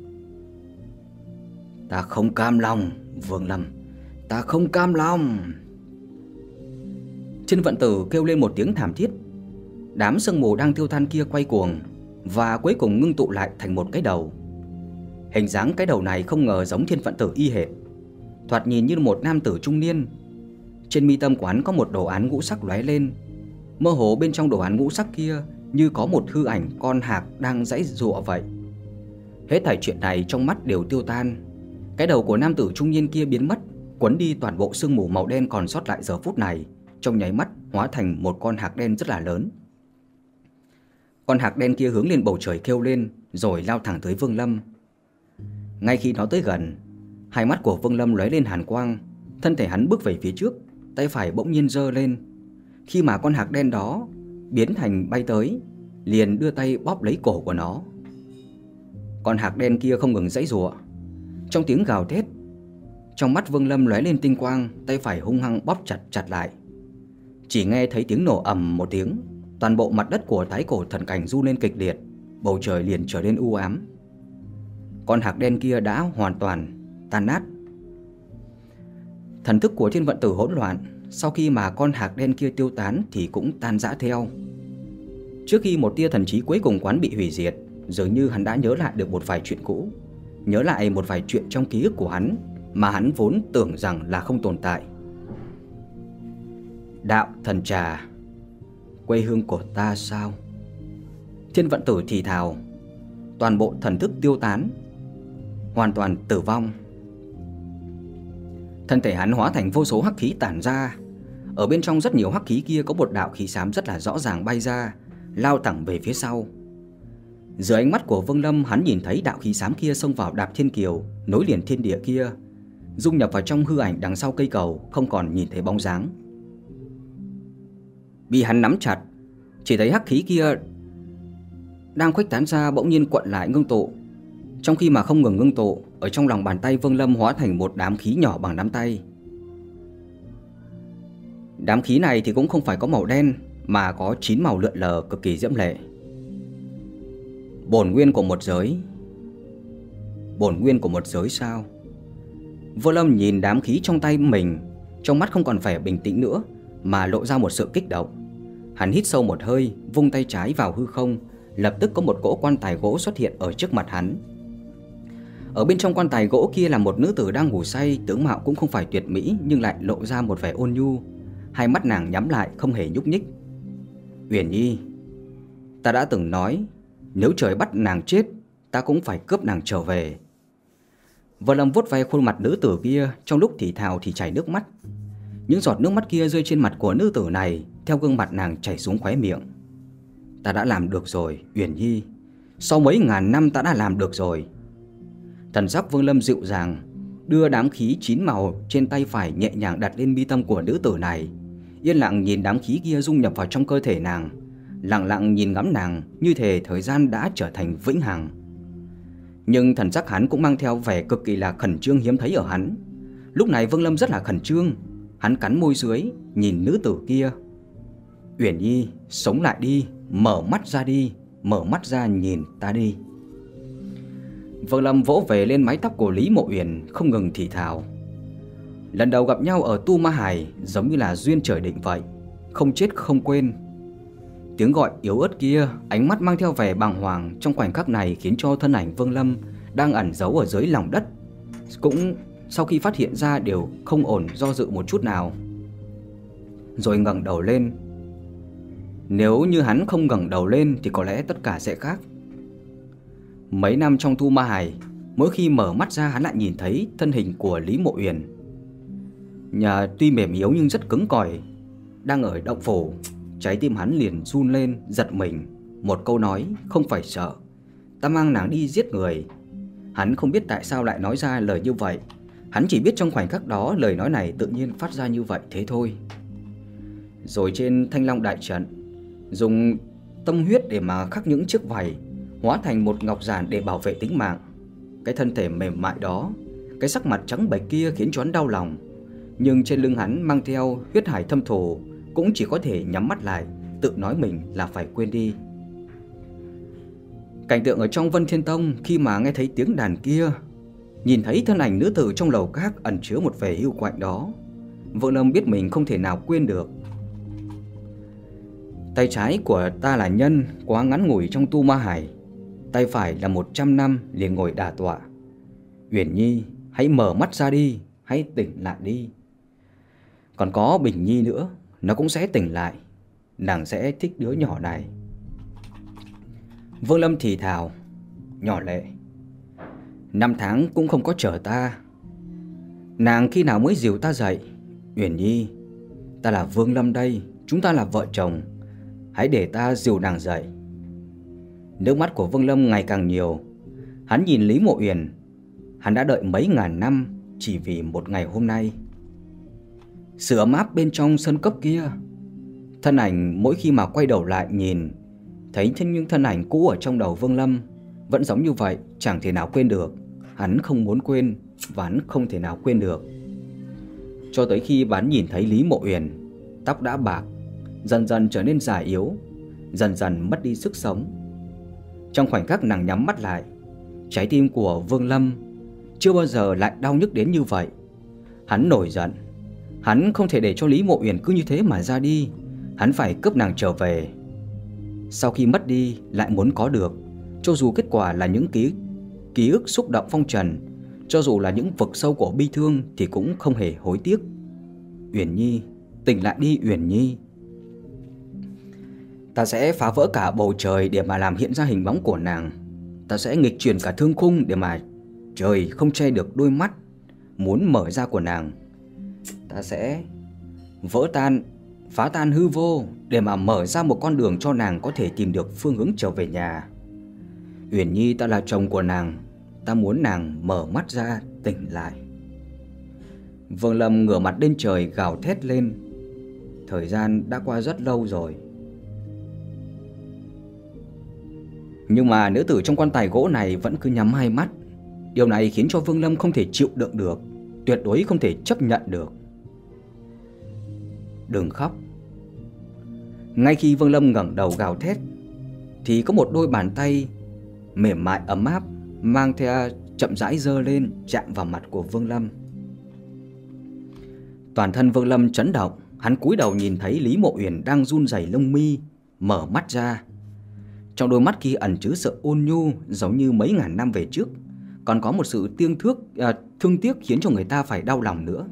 Ta không cam lòng, Vương Lâm, ta không cam lòng. Thiên Vận Tử kêu lên một tiếng thảm thiết. Đám sương mù đang tiêu tan kia quay cuồng và cuối cùng ngưng tụ lại thành một cái đầu. Hình dáng cái đầu này không ngờ giống Thiên Vận Tử y hệt, thoạt nhìn như một nam tử trung niên. Trên mi tâm của hắn có một đồ án ngũ sắc lóe lên. Mơ hồ bên trong đồ án ngũ sắc kia như có một hư ảnh con hạc đang giãy giụa vậy. Hết thảy chuyện này trong mắt đều tiêu tan. Cái đầu của nam tử trung niên kia biến mất, quấn đi toàn bộ sương mù màu đen còn sót lại giờ phút này, trong nháy mắt hóa thành một con hạc đen rất là lớn. Con hạc đen kia hướng lên bầu trời kêu lên, rồi lao thẳng tới Vương Lâm. Ngay khi nó tới gần, hai mắt của Vương Lâm lóe lên hàn quang, thân thể hắn bước về phía trước, tay phải bỗng nhiên giơ lên. Khi mà con hạc đen đó biến thành bay tới, liền đưa tay bóp lấy cổ của nó. Con hạc đen kia không ngừng giãy giụa. Trong tiếng gào thét, trong mắt Vương Lâm lóe lên tinh quang, tay phải hung hăng bóp chặt chặt lại. Chỉ nghe thấy tiếng nổ ầm một tiếng, toàn bộ mặt đất của Thái Cổ Thần Cảnh run lên kịch liệt, bầu trời liền trở nên u ám. Con hạc đen kia đã hoàn toàn tan nát. Thần thức của Thiên Vận Tử hỗn loạn, sau khi mà con hạc đen kia tiêu tán thì cũng tan rã theo. Trước khi một tia thần trí cuối cùng quán bị hủy diệt, dường như hắn đã nhớ lại được một vài chuyện cũ, nhớ lại một vài chuyện trong ký ức của hắn mà hắn vốn tưởng rằng là không tồn tại. Đạo thần trà, quê hương của ta sao? Thiên Vận Tử thì thào. Toàn bộ thần thức tiêu tán, hoàn toàn tử vong. Thân thể hắn hóa thành vô số hắc khí tản ra. Ở bên trong rất nhiều hắc khí kia có một đạo khí xám rất là rõ ràng bay ra, lao thẳng về phía sau. Dưới ánh mắt của Vương Lâm, hắn nhìn thấy đạo khí xám kia xông vào Đạp Thiên Kiều, nối liền thiên địa kia, dung nhập vào trong hư ảnh đằng sau cây cầu, không còn nhìn thấy bóng dáng. Bị hắn nắm chặt, chỉ thấy hắc khí kia đang khuếch tán ra bỗng nhiên cuộn lại ngưng tụ. Trong khi mà không ngừng ngưng tụ, ở trong lòng bàn tay Vương Lâm hóa thành một đám khí nhỏ bằng nắm tay. Đám khí này thì cũng không phải có màu đen, mà có chín màu lượn lờ cực kỳ diễm lệ. Bổn nguyên của một giới. Bổn nguyên của một giới sao? Vương Lâm nhìn đám khí trong tay mình, trong mắt không còn vẻ bình tĩnh nữa, mà lộ ra một sự kích động. Hắn hít sâu một hơi, vung tay trái vào hư không, lập tức có một cỗ quan tài gỗ xuất hiện ở trước mặt hắn. Ở bên trong quan tài gỗ kia là một nữ tử đang ngủ say, tướng mạo cũng không phải tuyệt mỹ nhưng lại lộ ra một vẻ ôn nhu. Hai mắt nàng nhắm lại không hề nhúc nhích. Uyển Nhi, ta đã từng nói, nếu trời bắt nàng chết, ta cũng phải cướp nàng trở về. Vương Lâm vuốt ve khuôn mặt nữ tử kia, trong lúc thì thào thì chảy nước mắt. Những giọt nước mắt kia rơi trên mặt của nữ tử này, theo gương mặt nàng chảy xuống khóe miệng. Ta đã làm được rồi, Uyển Nhi. Sau mấy ngàn năm ta đã làm được rồi. Thần sắc Vương Lâm dịu dàng, đưa đám khí chín màu trên tay phải nhẹ nhàng đặt lên mi tâm của nữ tử này, yên lặng nhìn đám khí kia dung nhập vào trong cơ thể nàng, lặng lặng nhìn ngắm nàng, như thể thời gian đã trở thành vĩnh hằng. Nhưng thần sắc hắn cũng mang theo vẻ cực kỳ là khẩn trương hiếm thấy ở hắn. Lúc này Vương Lâm rất là khẩn trương, hắn cắn môi dưới, nhìn nữ tử kia. Uyển Nhi, sống lại đi, mở mắt ra đi, mở mắt ra nhìn ta đi. Vương Lâm vỗ về lên mái tóc của Lý Mộ Uyển, không ngừng thì thào. Lần đầu gặp nhau ở Tu Ma Hải giống như là duyên trời định vậy, không chết không quên. Tiếng gọi yếu ớt kia, ánh mắt mang theo vẻ bàng hoàng trong khoảnh khắc này khiến cho thân ảnh Vương Lâm đang ẩn giấu ở dưới lòng đất cũng sau khi phát hiện ra đều không ổn do dự một chút nào, rồi ngẩng đầu lên. Nếu như hắn không ngẩng đầu lên thì có lẽ tất cả sẽ khác. Mấy năm trong Tu Ma Hải, mỗi khi mở mắt ra hắn lại nhìn thấy thân hình của Lý Mộ Uyển. Nhà tuy mềm yếu nhưng rất cứng cỏi, đang ở động phủ, trái tim hắn liền run lên, giật mình. Một câu nói, không phải sợ, ta mang nàng đi giết người. Hắn không biết tại sao lại nói ra lời như vậy, hắn chỉ biết trong khoảnh khắc đó lời nói này tự nhiên phát ra như vậy thế thôi. Rồi trên Thanh Long Đại Trận, dùng tâm huyết để mà khắc những chiếc vảy, hóa thành một ngọc giản để bảo vệ tính mạng. Cái thân thể mềm mại đó, cái sắc mặt trắng bệch kia khiến cho hắn đau lòng. Nhưng trên lưng hắn mang theo huyết hải thâm thù, cũng chỉ có thể nhắm mắt lại, tự nói mình là phải quên đi. Cảnh tượng ở trong Vân Thiên Tông, khi mà nghe thấy tiếng đàn kia, nhìn thấy thân ảnh nữ tử trong lầu các ẩn chứa một vẻ hưu quạnh đó, Vương Lâm biết mình không thể nào quên được. Tay trái của ta là nhân, quá ngắn ngủi trong Tu Ma Hải, tay phải là một trăm năm liền ngồi đả tọa. Uyển Nhi, hãy mở mắt ra đi, hãy tỉnh lại đi. Còn có Bình Nhi nữa, nó cũng sẽ tỉnh lại, nàng sẽ thích đứa nhỏ này. Vương Lâm thì thào, nhỏ lệ, Năm tháng cũng không có chờ ta. Nàng khi nào mới dìu ta dậy? Uyển Nhi, ta là Vương Lâm đây, chúng ta là vợ chồng, hãy để ta dìu nàng dậy. Nước mắt của Vương Lâm ngày càng nhiều. Hắn nhìn Lý Mộ Uyển, hắn đã đợi mấy ngàn năm chỉ vì một ngày hôm nay. Sự ấm áp bên trong sân cấp kia, thân ảnh mỗi khi mà quay đầu lại nhìn, thấy những thân ảnh cũ ở trong đầu Vương Lâm vẫn giống như vậy, chẳng thể nào quên được. Hắn không muốn quên và hắn không thể nào quên được. Cho tới khi hắn nhìn thấy Lý Mộ Uyển, tóc đã bạc, dần dần trở nên già yếu, dần dần mất đi sức sống. Trong khoảnh khắc nàng nhắm mắt lại, trái tim của Vương Lâm chưa bao giờ lại đau nhức đến như vậy. Hắn nổi giận, hắn không thể để cho Lý Mộ Uyển cứ như thế mà ra đi, hắn phải cướp nàng trở về. Sau khi mất đi lại muốn có được, cho dù kết quả là những ký, ký ức xúc động phong trần, cho dù là những vực sâu của bi thương thì cũng không hề hối tiếc. Uyển Nhi, tỉnh lại đi Uyển Nhi. Ta sẽ phá vỡ cả bầu trời để mà làm hiện ra hình bóng của nàng. Ta sẽ nghịch chuyển cả thương khung để mà trời không che được đôi mắt muốn mở ra của nàng. Ta sẽ vỡ tan, phá tan hư vô để mà mở ra một con đường cho nàng có thể tìm được phương hướng trở về nhà. Uyển Nhi, ta là chồng của nàng, ta muốn nàng mở mắt ra, tỉnh lại. Vương Lâm ngửa mặt lên trời gào thét lên. Thời gian đã qua rất lâu rồi, nhưng mà nữ tử trong quan tài gỗ này vẫn cứ nhắm hai mắt. Điều này khiến cho Vương Lâm không thể chịu đựng được, tuyệt đối không thể chấp nhận được. Đừng khóc. Ngay khi Vương Lâm ngẩng đầu gào thét thì có một đôi bàn tay mềm mại ấm áp mang theo chậm rãi giơ lên, chạm vào mặt của Vương Lâm. Toàn thân Vương Lâm chấn động, hắn cúi đầu nhìn thấy Lý Mộ Uyển đang run rẩy lông mi, mở mắt ra. Trong đôi mắt kia ẩn chứa sự ôn nhu, giống như mấy ngàn năm về trước, còn có một sự thương thước, à, thương tiếc khiến cho người ta phải đau lòng nữa.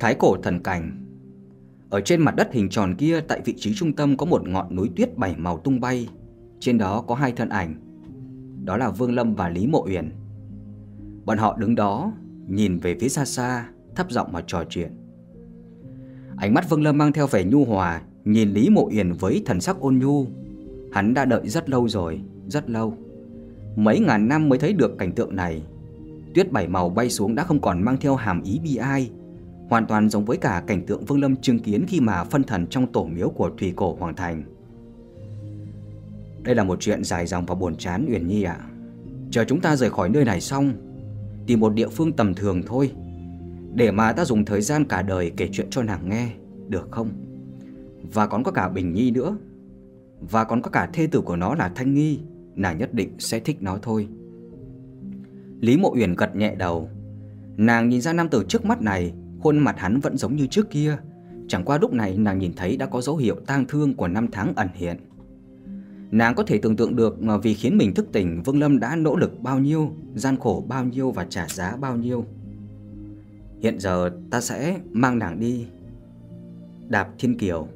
Thái cổ thần cảnh. Ở trên mặt đất hình tròn kia, tại vị trí trung tâm có một ngọn núi tuyết bảy màu tung bay. Trên đó có hai thân ảnh, đó là Vương Lâm và Lý Mộ Uyển. Bọn họ đứng đó, nhìn về phía xa xa, thấp giọng mà trò chuyện. Ánh mắt Vương Lâm mang theo vẻ nhu hòa, nhìn Lý Mộ Uyển với thần sắc ôn nhu. Hắn đã đợi rất lâu rồi, rất lâu, mấy ngàn năm mới thấy được cảnh tượng này. Tuyết bảy màu bay xuống đã không còn mang theo hàm ý bi ai, hoàn toàn giống với cả cảnh tượng Vương Lâm chứng kiến khi mà phân thần trong tổ miếu của Thủy Cổ Hoàng Thành. Đây là một chuyện dài dòng và buồn chán Uyển Nhi ạ. À, chờ chúng ta rời khỏi nơi này xong, tìm một địa phương tầm thường thôi, để mà ta dùng thời gian cả đời kể chuyện cho nàng nghe, được không? Và còn có cả Bình Nhi nữa, và còn có cả thê tử của nó là Thanh Nghi, nàng nhất định sẽ thích nó thôi. Lý Mộ Uyển gật nhẹ đầu. Nàng nhìn ra nam tử trước mắt này, khuôn mặt hắn vẫn giống như trước kia, chẳng qua lúc này nàng nhìn thấy đã có dấu hiệu tang thương của năm tháng ẩn hiện. Nàng có thể tưởng tượng được mà vì khiến mình thức tỉnh, Vương Lâm đã nỗ lực bao nhiêu, gian khổ bao nhiêu và trả giá bao nhiêu. Hiện giờ ta sẽ mang nàng đi Đạp Thiên Kiều.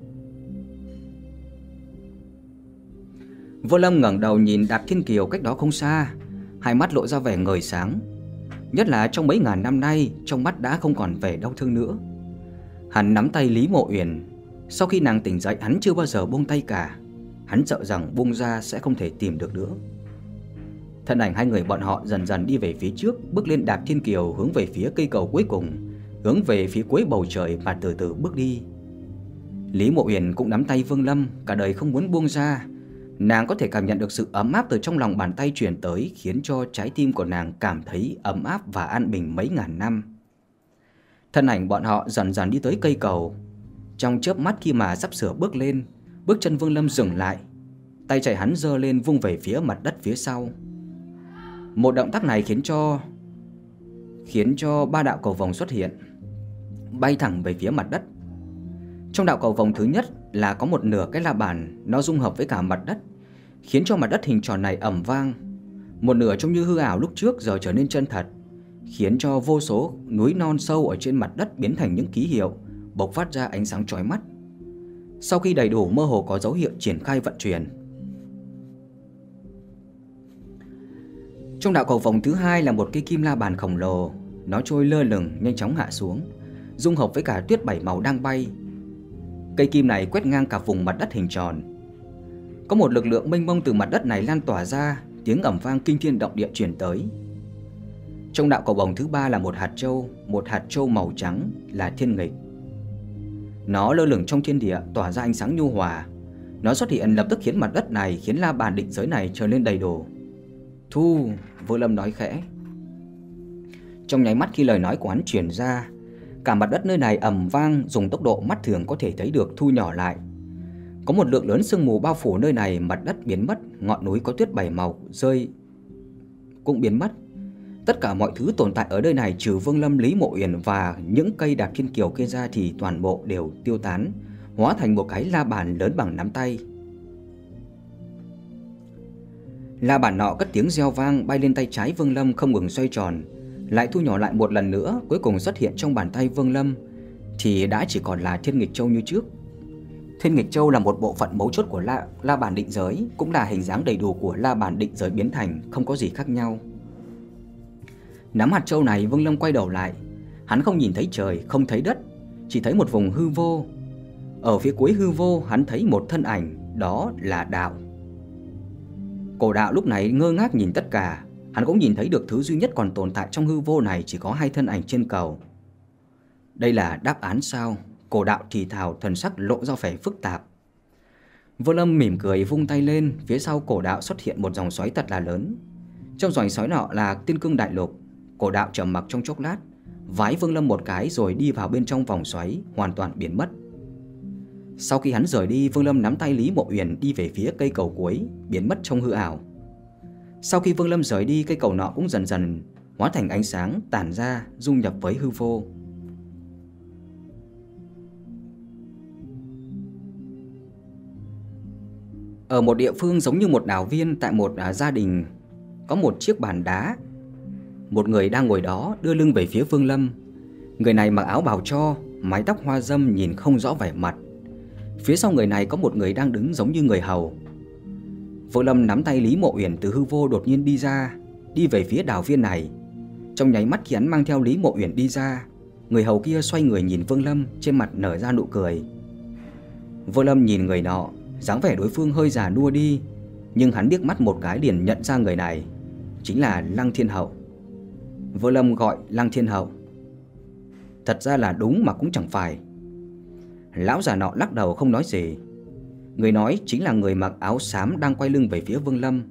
Vương Lâm ngẩng đầu nhìn Đạp Thiên Kiều cách đó không xa, hai mắt lộ ra vẻ ngời sáng. Nhất là trong mấy ngàn năm nay, trong mắt đã không còn vẻ đau thương nữa. Hắn nắm tay Lý Mộ Uyển. Sau khi nàng tỉnh dậy, hắn chưa bao giờ buông tay cả. Hắn sợ rằng buông ra sẽ không thể tìm được nữa. Thân ảnh hai người bọn họ dần dần đi về phía trước, bước lên Đạp Thiên Kiều, hướng về phía cây cầu cuối cùng, hướng về phía cuối bầu trời và từ từ bước đi. Lý Mộ Uyển cũng nắm tay Vương Lâm, cả đời không muốn buông ra. Nàng có thể cảm nhận được sự ấm áp từ trong lòng bàn tay truyền tới, khiến cho trái tim của nàng cảm thấy ấm áp và an bình mấy ngàn năm. Thân ảnh bọn họ dần dần đi tới cây cầu. Trong chớp mắt khi mà sắp sửa bước lên, bước chân Vương Lâm dừng lại, tay chạy hắn giơ lên vung về phía mặt đất phía sau. Một động tác này khiến cho khiến cho ba đạo cầu vòng xuất hiện, bay thẳng về phía mặt đất. Trong đạo cầu vòng thứ nhất là có một nửa cái la bàn, nó dung hợp với cả mặt đất, khiến cho mặt đất hình tròn này ầm vang. Một nửa trông như hư ảo lúc trước giờ trở nên chân thật, khiến cho vô số núi non sâu ở trên mặt đất biến thành những ký hiệu, bộc phát ra ánh sáng chói mắt. Sau khi đầy đủ mơ hồ có dấu hiệu triển khai vận chuyển. Trong đạo cầu vòng thứ hai là một cây kim la bàn khổng lồ, nó trôi lơ lửng nhanh chóng hạ xuống, dung hợp với cả tuyết bảy màu đang bay. Cây kim này quét ngang cả vùng mặt đất hình tròn. Có một lực lượng mênh mông từ mặt đất này lan tỏa ra, tiếng ầm vang kinh thiên động địa truyền tới. Trong đạo cầu vòng thứ ba là một hạt châu, một hạt châu màu trắng là thiên nghịch. Nó lơ lửng trong thiên địa, tỏa ra ánh sáng nhu hòa. Nó xuất hiện lập tức khiến mặt đất này, khiến la bàn định giới này trở nên đầy đủ. Thu, Vương Lâm nói khẽ. Trong nháy mắt khi lời nói của hắn truyền ra, cả mặt đất nơi này ầm vang dùng tốc độ mắt thường có thể thấy được thu nhỏ lại. Có một lượng lớn sương mù bao phủ nơi này, mặt đất biến mất, ngọn núi có tuyết bảy màu rơi cũng biến mất. Tất cả mọi thứ tồn tại ở nơi này trừ Vương Lâm, Lý Mộ Uyển và những cây đạp thiên kiều kia ra thì toàn bộ đều tiêu tán, hóa thành một cái la bàn lớn bằng nắm tay. La bàn nọ cất tiếng reo vang bay lên tay trái Vương Lâm, không ngừng xoay tròn, lại thu nhỏ lại một lần nữa, cuối cùng xuất hiện trong bàn tay Vương Lâm thì đã chỉ còn là Thiên Nghịch Châu như trước. Thiên Nghịch Châu là một bộ phận mấu chốt của la, la bàn định giới, cũng là hình dáng đầy đủ của la bàn định giới biến thành, không có gì khác nhau. Nắm hạt châu này, Vương Lâm quay đầu lại, hắn không nhìn thấy trời, không thấy đất, chỉ thấy một vùng hư vô. Ở phía cuối hư vô, hắn thấy một thân ảnh, đó là đạo. Cổ đạo lúc này ngơ ngác nhìn tất cả, hắn cũng nhìn thấy được thứ duy nhất còn tồn tại trong hư vô này chỉ có hai thân ảnh trên cầu. Đây là đáp án sao? Cổ đạo thì thào, thần sắc lộ ra vẻ phức tạp. Vương Lâm mỉm cười vung tay lên, phía sau cổ đạo xuất hiện một dòng xoáy thật là lớn. Trong dòng xoáy nọ là Tiên Cương Đại Lục. Cổ đạo trầm mặc trong chốc lát, vái Vương Lâm một cái rồi đi vào bên trong vòng xoáy, hoàn toàn biến mất. Sau khi hắn rời đi, Vương Lâm nắm tay Lý Mộ Uyển đi về phía cây cầu cuối, biến mất trong hư ảo. Sau khi Vương Lâm rời đi, cây cầu nọ cũng dần dần hóa thành ánh sáng, tản ra, dung nhập với hư vô. Ở một địa phương giống như một đảo viên, tại một gia đình có một chiếc bàn đá. Một người đang ngồi đó đưa lưng về phía Vương Lâm. Người này mặc áo bào tro, mái tóc hoa râm, nhìn không rõ vẻ mặt. Phía sau người này có một người đang đứng giống như người hầu. Vương Lâm nắm tay Lý Mộ Uyển từ hư vô đột nhiên đi ra, đi về phía đảo viên này. Trong nháy mắt khi hắn mang theo Lý Mộ Uyển đi ra, người hầu kia xoay người nhìn Vương Lâm, trên mặt nở ra nụ cười. Vương Lâm nhìn người nọ, dáng vẻ đối phương hơi già nua đi, nhưng hắn liếc mắt một cái liền nhận ra người này chính là Lăng Thiên Hậu. Vương Lâm gọi Lăng Thiên Hậu. Thật ra là đúng mà cũng chẳng phải. Lão già nọ lắc đầu không nói gì. Người nói chính là người mặc áo xám đang quay lưng về phía Vương Lâm.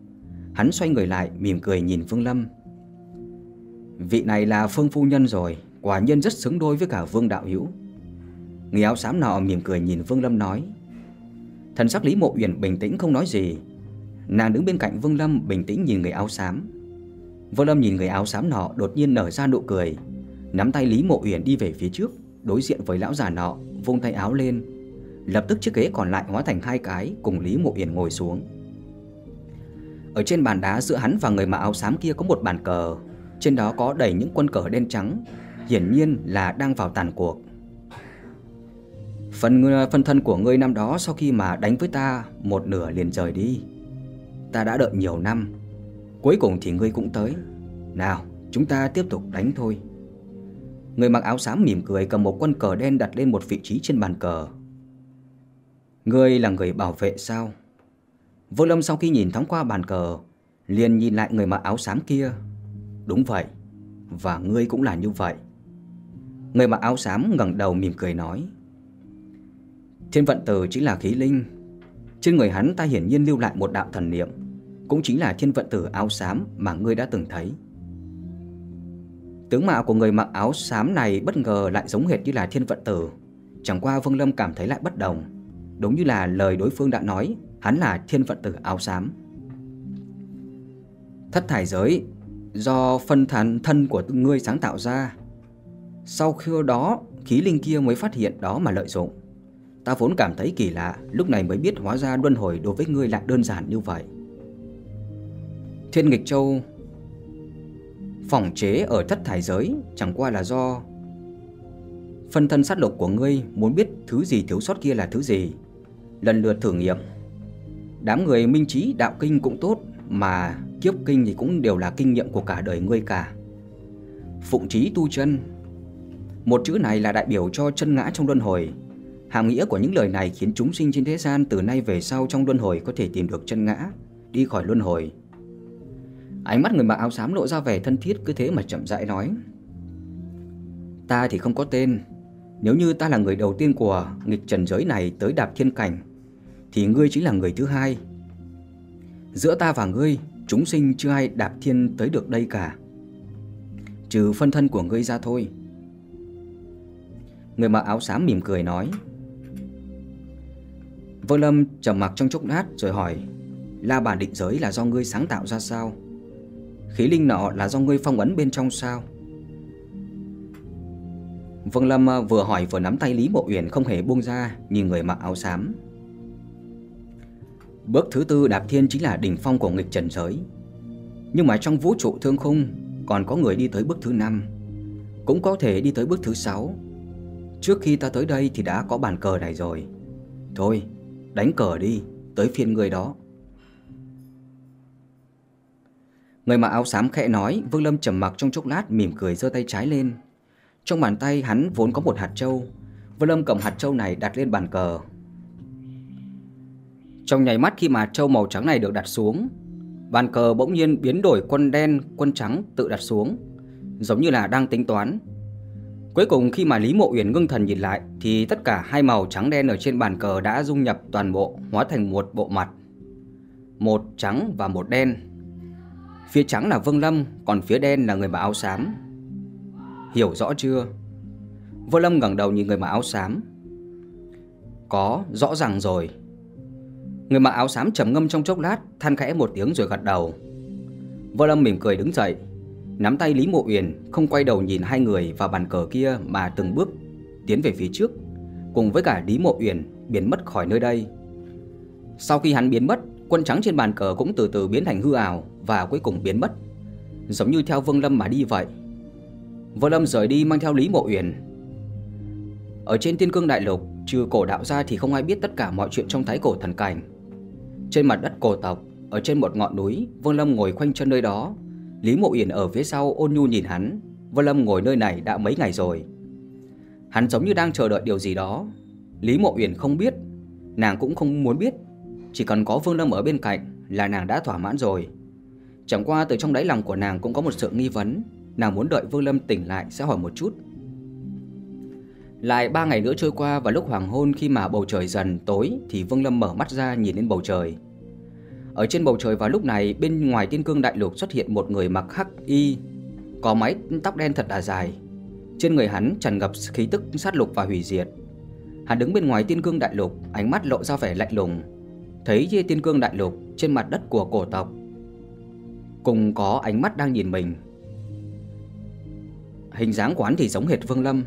Hắn xoay người lại mỉm cười nhìn Vương Lâm. Vị này là Phương phu nhân rồi, quả nhiên rất xứng đôi với cả Vương đạo hữu. Người áo xám nọ mỉm cười nhìn Vương Lâm nói. Thần sắc Lý Mộ Uyển bình tĩnh không nói gì. Nàng đứng bên cạnh Vương Lâm bình tĩnh nhìn người áo xám. Vương Lâm nhìn người áo xám nọ đột nhiên nở ra nụ cười, nắm tay Lý Mộ Uyển đi về phía trước, đối diện với lão già nọ, vung tay áo lên. Lập tức chiếc ghế còn lại hóa thành hai cái, cùng Lý Mộ Uyển ngồi xuống. Ở trên bàn đá giữa hắn và người mặc áo xám kia có một bàn cờ, trên đó có đầy những quân cờ đen trắng, hiển nhiên là đang vào tàn cuộc. Phần, phần thân của ngươi năm đó sau khi mà đánh với ta, một nửa liền rời đi. Ta đã đợi nhiều năm, cuối cùng thì ngươi cũng tới. Nào, chúng ta tiếp tục đánh thôi. Người mặc áo xám mỉm cười cầm một quân cờ đen đặt lên một vị trí trên bàn cờ. Ngươi là người bảo vệ sao? Vương Lâm sau khi nhìn thoáng qua bàn cờ, liền nhìn lại người mặc áo xám kia. Đúng vậy, và ngươi cũng là như vậy. Người mặc áo xám ngẩng đầu mỉm cười nói. Thiên vận tử chính là khí linh. Trên người hắn ta hiển nhiên lưu lại một đạo thần niệm, cũng chính là thiên vận tử áo xám mà ngươi đã từng thấy. Tướng mạo của người mặc áo xám này bất ngờ lại giống hệt như là thiên vận tử. Chẳng qua Vương Lâm cảm thấy lại bất đồng. Đúng như là lời đối phương đã nói, hắn là thiên vận tử áo xám. Thất thải giới do phân thân thân của ngươi sáng tạo ra. Sau khi đó khí linh kia mới phát hiện đó mà lợi dụng. Ta vốn cảm thấy kỳ lạ, lúc này mới biết hóa ra luân hồi đối với ngươi lại đơn giản như vậy. Thiên Nghịch Châu phòng chế ở thất thải giới chẳng qua là do phân thân sát lục của ngươi muốn biết thứ gì thiếu sót kia là thứ gì, lần lượt thử nghiệm. Đám người minh trí đạo kinh cũng tốt, mà kiếp kinh thì cũng đều là kinh nghiệm của cả đời ngươi cả. Phụng trí tu chân, một chữ này là đại biểu cho chân ngã trong luân hồi. Hàm nghĩa của những lời này khiến chúng sinh trên thế gian từ nay về sau trong luân hồi có thể tìm được chân ngã, đi khỏi luân hồi. Ánh mắt người mặc áo xám lộ ra vẻ thân thiết, cứ thế mà chậm rãi nói. Ta thì không có tên. Nếu như ta là người đầu tiên của nghịch trần giới này tới đạp thiên cảnh, thì ngươi chính là người thứ hai. Giữa ta và ngươi, chúng sinh chưa ai đạp thiên tới được đây cả, trừ phân thân của ngươi ra thôi. Người mặc áo xám mỉm cười nói. Vương Lâm trầm mặc trong chốc lát rồi hỏi. La Bàn Định Giới là do ngươi sáng tạo ra sao? Khí linh nọ là do ngươi phong ấn bên trong sao? Vương Lâm vừa hỏi vừa nắm tay Lý Mộ Uyển không hề buông ra, nhìn người mặc áo xám. Bước thứ tư đạp thiên chính là đỉnh phong của nghịch trần giới. Nhưng mà trong vũ trụ thương khung còn có người đi tới bước thứ năm, cũng có thể đi tới bước thứ sáu. Trước khi ta tới đây thì đã có bàn cờ này rồi. Thôi, đánh cờ đi, tới phiên người đó. Người mặc áo xám khẽ nói. Vương Lâm trầm mặc trong chốc lát, mỉm cười giơ tay trái lên. Trong bàn tay hắn vốn có một hạt châu. Vương Lâm cầm hạt châu này đặt lên bàn cờ. Trong nháy mắt khi mà hạt châu màu trắng này được đặt xuống, bàn cờ bỗng nhiên biến đổi quân đen, quân trắng tự đặt xuống, giống như là đang tính toán. Cuối cùng khi mà Lý Mộ Uyển ngưng thần nhìn lại thì tất cả hai màu trắng đen ở trên bàn cờ đã dung nhập toàn bộ, hóa thành một bộ mặt. Một trắng và một đen. Phía trắng là Vương Lâm, còn phía đen là người mặc áo xám. Hiểu rõ chưa? Vương Lâm ngẩng đầu nhìn người mặc áo xám. Có, rõ ràng rồi. Người mặc áo xám trầm ngâm trong chốc lát, than khẽ một tiếng rồi gật đầu. Vương Lâm mỉm cười đứng dậy, nắm tay Lý Mộ Uyển, không quay đầu nhìn hai người và bàn cờ kia mà từng bước tiến về phía trước, cùng với cả Lý Mộ Uyển biến mất khỏi nơi đây. Sau khi hắn biến mất, quân trắng trên bàn cờ cũng từ từ biến thành hư ảo và cuối cùng biến mất, giống như theo Vương Lâm mà đi vậy. Vương Lâm rời đi mang theo Lý Mộ Uyển. Ở trên Thiên Cương Đại Lục, trừ cổ đạo ra thì không ai biết tất cả mọi chuyện trong Thái Cổ Thần Cảnh. Trên mặt đất cổ tộc, ở trên một ngọn núi, Vương Lâm ngồi khoanh chân nơi đó. Lý Mộ Uyển ở phía sau ôn nhu nhìn hắn. Vương Lâm ngồi nơi này đã mấy ngày rồi. Hắn giống như đang chờ đợi điều gì đó. Lý Mộ Uyển không biết, nàng cũng không muốn biết. Chỉ cần có Vương Lâm ở bên cạnh là nàng đã thỏa mãn rồi. Chẳng qua từ trong đáy lòng của nàng cũng có một sự nghi vấn. Nàng muốn đợi Vương Lâm tỉnh lại sẽ hỏi một chút. Lại ba ngày nữa trôi qua, và lúc hoàng hôn khi mà bầu trời dần tối thì Vương Lâm mở mắt ra nhìn lên bầu trời. Ở trên bầu trời vào lúc này, bên ngoài Thiên Cương Đại Lục xuất hiện một người mặc hắc y, có mái tóc đen thật là dài. Trên người hắn tràn ngập khí tức sát lục và hủy diệt. Hắn đứng bên ngoài Thiên Cương Đại Lục, ánh mắt lộ ra vẻ lạnh lùng. Thấy Thiên Cương Đại Lục trên mặt đất của cổ tộc cùng có ánh mắt đang nhìn mình. Hình dáng của hắn thì giống hệt Vương Lâm.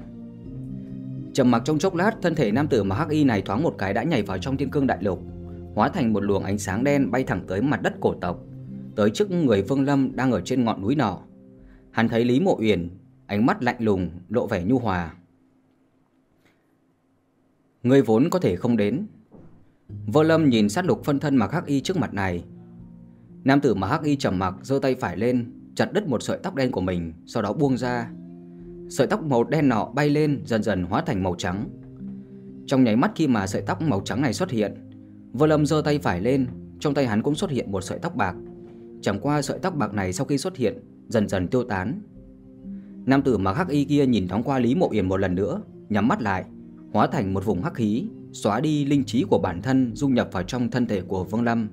Trầm mặc trong chốc lát, thân thể nam tử mặc hắc y này thoáng một cái đã nhảy vào trong Thiên Cương Đại Lục, hóa thành một luồng ánh sáng đen bay thẳng tới mặt đất cổ tộc, tới trước người Vương Lâm đang ở trên ngọn núi nọ. Hắn thấy Lý Mộ Uyển, ánh mắt lạnh lùng, lộ vẻ nhu hòa. Ngươi vốn có thể không đến. Vương Lâm nhìn sát lục phân thân mặc hắc y trước mặt này. Nam tử mặc hắc y trầm mặc, giơ tay phải lên, chặt đứt một sợi tóc đen của mình, sau đó buông ra. Sợi tóc màu đen nọ bay lên, dần dần hóa thành màu trắng. Trong nháy mắt khi mà sợi tóc màu trắng này xuất hiện, Vương Lâm giơ tay phải lên, trong tay hắn cũng xuất hiện một sợi tóc bạc. Chẳng qua sợi tóc bạc này sau khi xuất hiện, dần dần tiêu tán. Nam tử mặc hắc y kia nhìn thoáng qua Lý Mộ Uyển một lần nữa, nhắm mắt lại, hóa thành một vùng hắc khí, xóa đi linh trí của bản thân, dung nhập vào trong thân thể của Vương Lâm.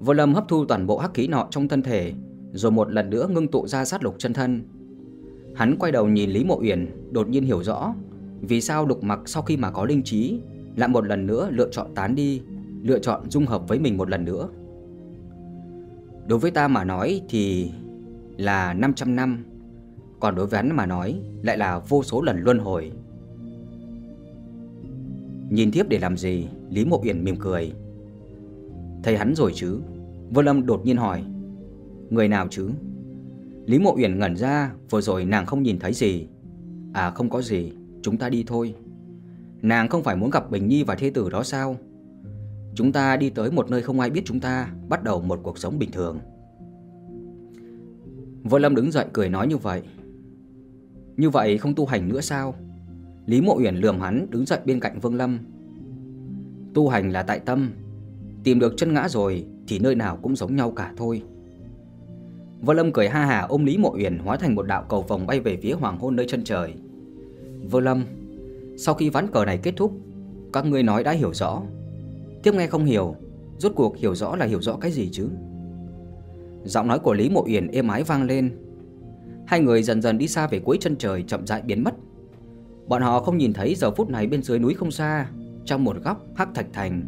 Vương Lâm hấp thu toàn bộ hắc khí nọ trong thân thể, rồi một lần nữa ngưng tụ ra sát lục chân thân. Hắn quay đầu nhìn Lý Mộ Uyển, đột nhiên hiểu rõ vì sao Đục Mặc sau khi mà có linh trí lại một lần nữa lựa chọn tán đi, lựa chọn dung hợp với mình một lần nữa. Đối với ta mà nói thì là năm trăm năm, còn đối với hắn mà nói lại là vô số lần luân hồi. Nhìn thiếp để làm gì? Lý Mộ Uyển mỉm cười. Thấy hắn rồi chứ? Vương Lâm đột nhiên hỏi. Người nào chứ? Lý Mộ Uyển ngẩn ra, vừa rồi nàng không nhìn thấy gì. À, không có gì. chúng ta đi thôi. Nàng không phải muốn gặp Bình Nhi và thê tử đó sao? Chúng ta đi tới một nơi không ai biết chúng ta, bắt đầu một cuộc sống bình thường. Vương Lâm đứng dậy cười nói như vậy. Như vậy không tu hành nữa sao? Lý Mộ Uyển lườm hắn đứng dậy bên cạnh Vương Lâm. Tu hành là tại tâm, tìm được chân ngã rồi thì nơi nào cũng giống nhau cả thôi. Vương Lâm cười ha hả ôm Lý Mộ Uyển, hóa thành một đạo cầu vòng bay về phía hoàng hôn nơi chân trời. Vương Lâm, sau khi ván cờ này kết thúc, các ngươi nói đã hiểu rõ. Tiếp nghe không hiểu, rốt cuộc hiểu rõ là hiểu rõ cái gì chứ? Giọng nói của Lý Mộ Uyển êm ái vang lên. Hai người dần dần đi xa về cuối chân trời, chậm rãi biến mất. Bọn họ không nhìn thấy giờ phút này bên dưới núi không xa, trong một góc hắc thạch thành,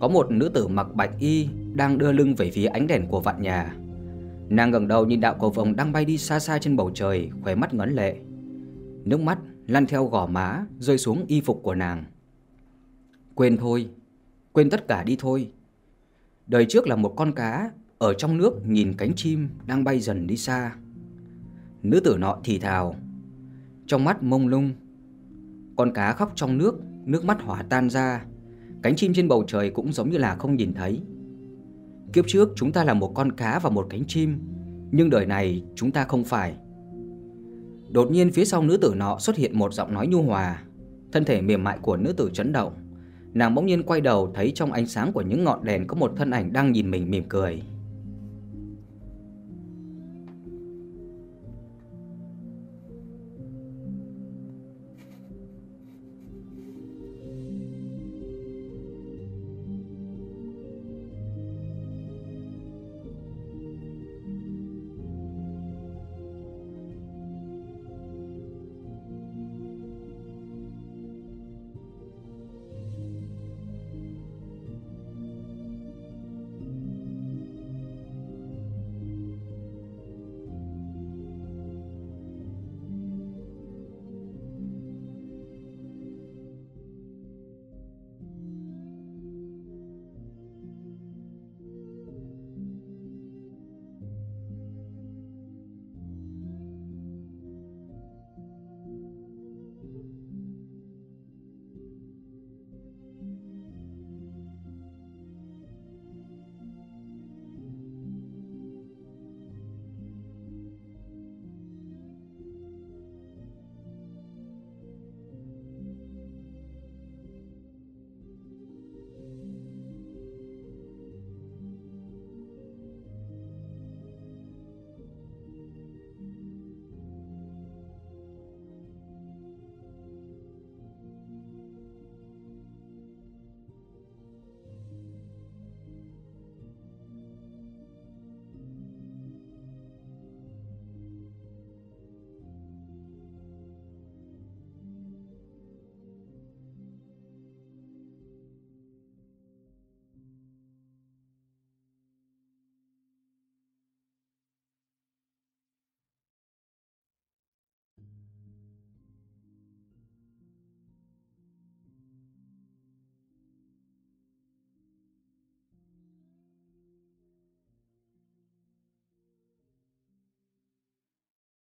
có một nữ tử mặc bạch y đang đưa lưng về phía ánh đèn của vạn nhà. Nàng ngẩng đầu nhìn đạo cầu vồng đang bay đi xa xa trên bầu trời, khóe mắt ngấn lệ. Nước mắt lăn theo gò má, rơi xuống y phục của nàng. Quên thôi, quên tất cả đi thôi. Đời trước là một con cá ở trong nước nhìn cánh chim đang bay dần đi xa. Nữ tử nọ thì thào, trong mắt mông lung. Con cá khóc trong nước, nước mắt hòa tan ra. Cánh chim trên bầu trời cũng giống như là không nhìn thấy. Kiếp trước chúng ta là một con cá và một cánh chim, nhưng đời này chúng ta không phải. Đột nhiên phía sau nữ tử nọ xuất hiện một giọng nói nhu hòa. Thân thể mềm mại của nữ tử chấn động. Nàng bỗng nhiên quay đầu, thấy trong ánh sáng của những ngọn đèn có một thân ảnh đang nhìn mình mỉm cười.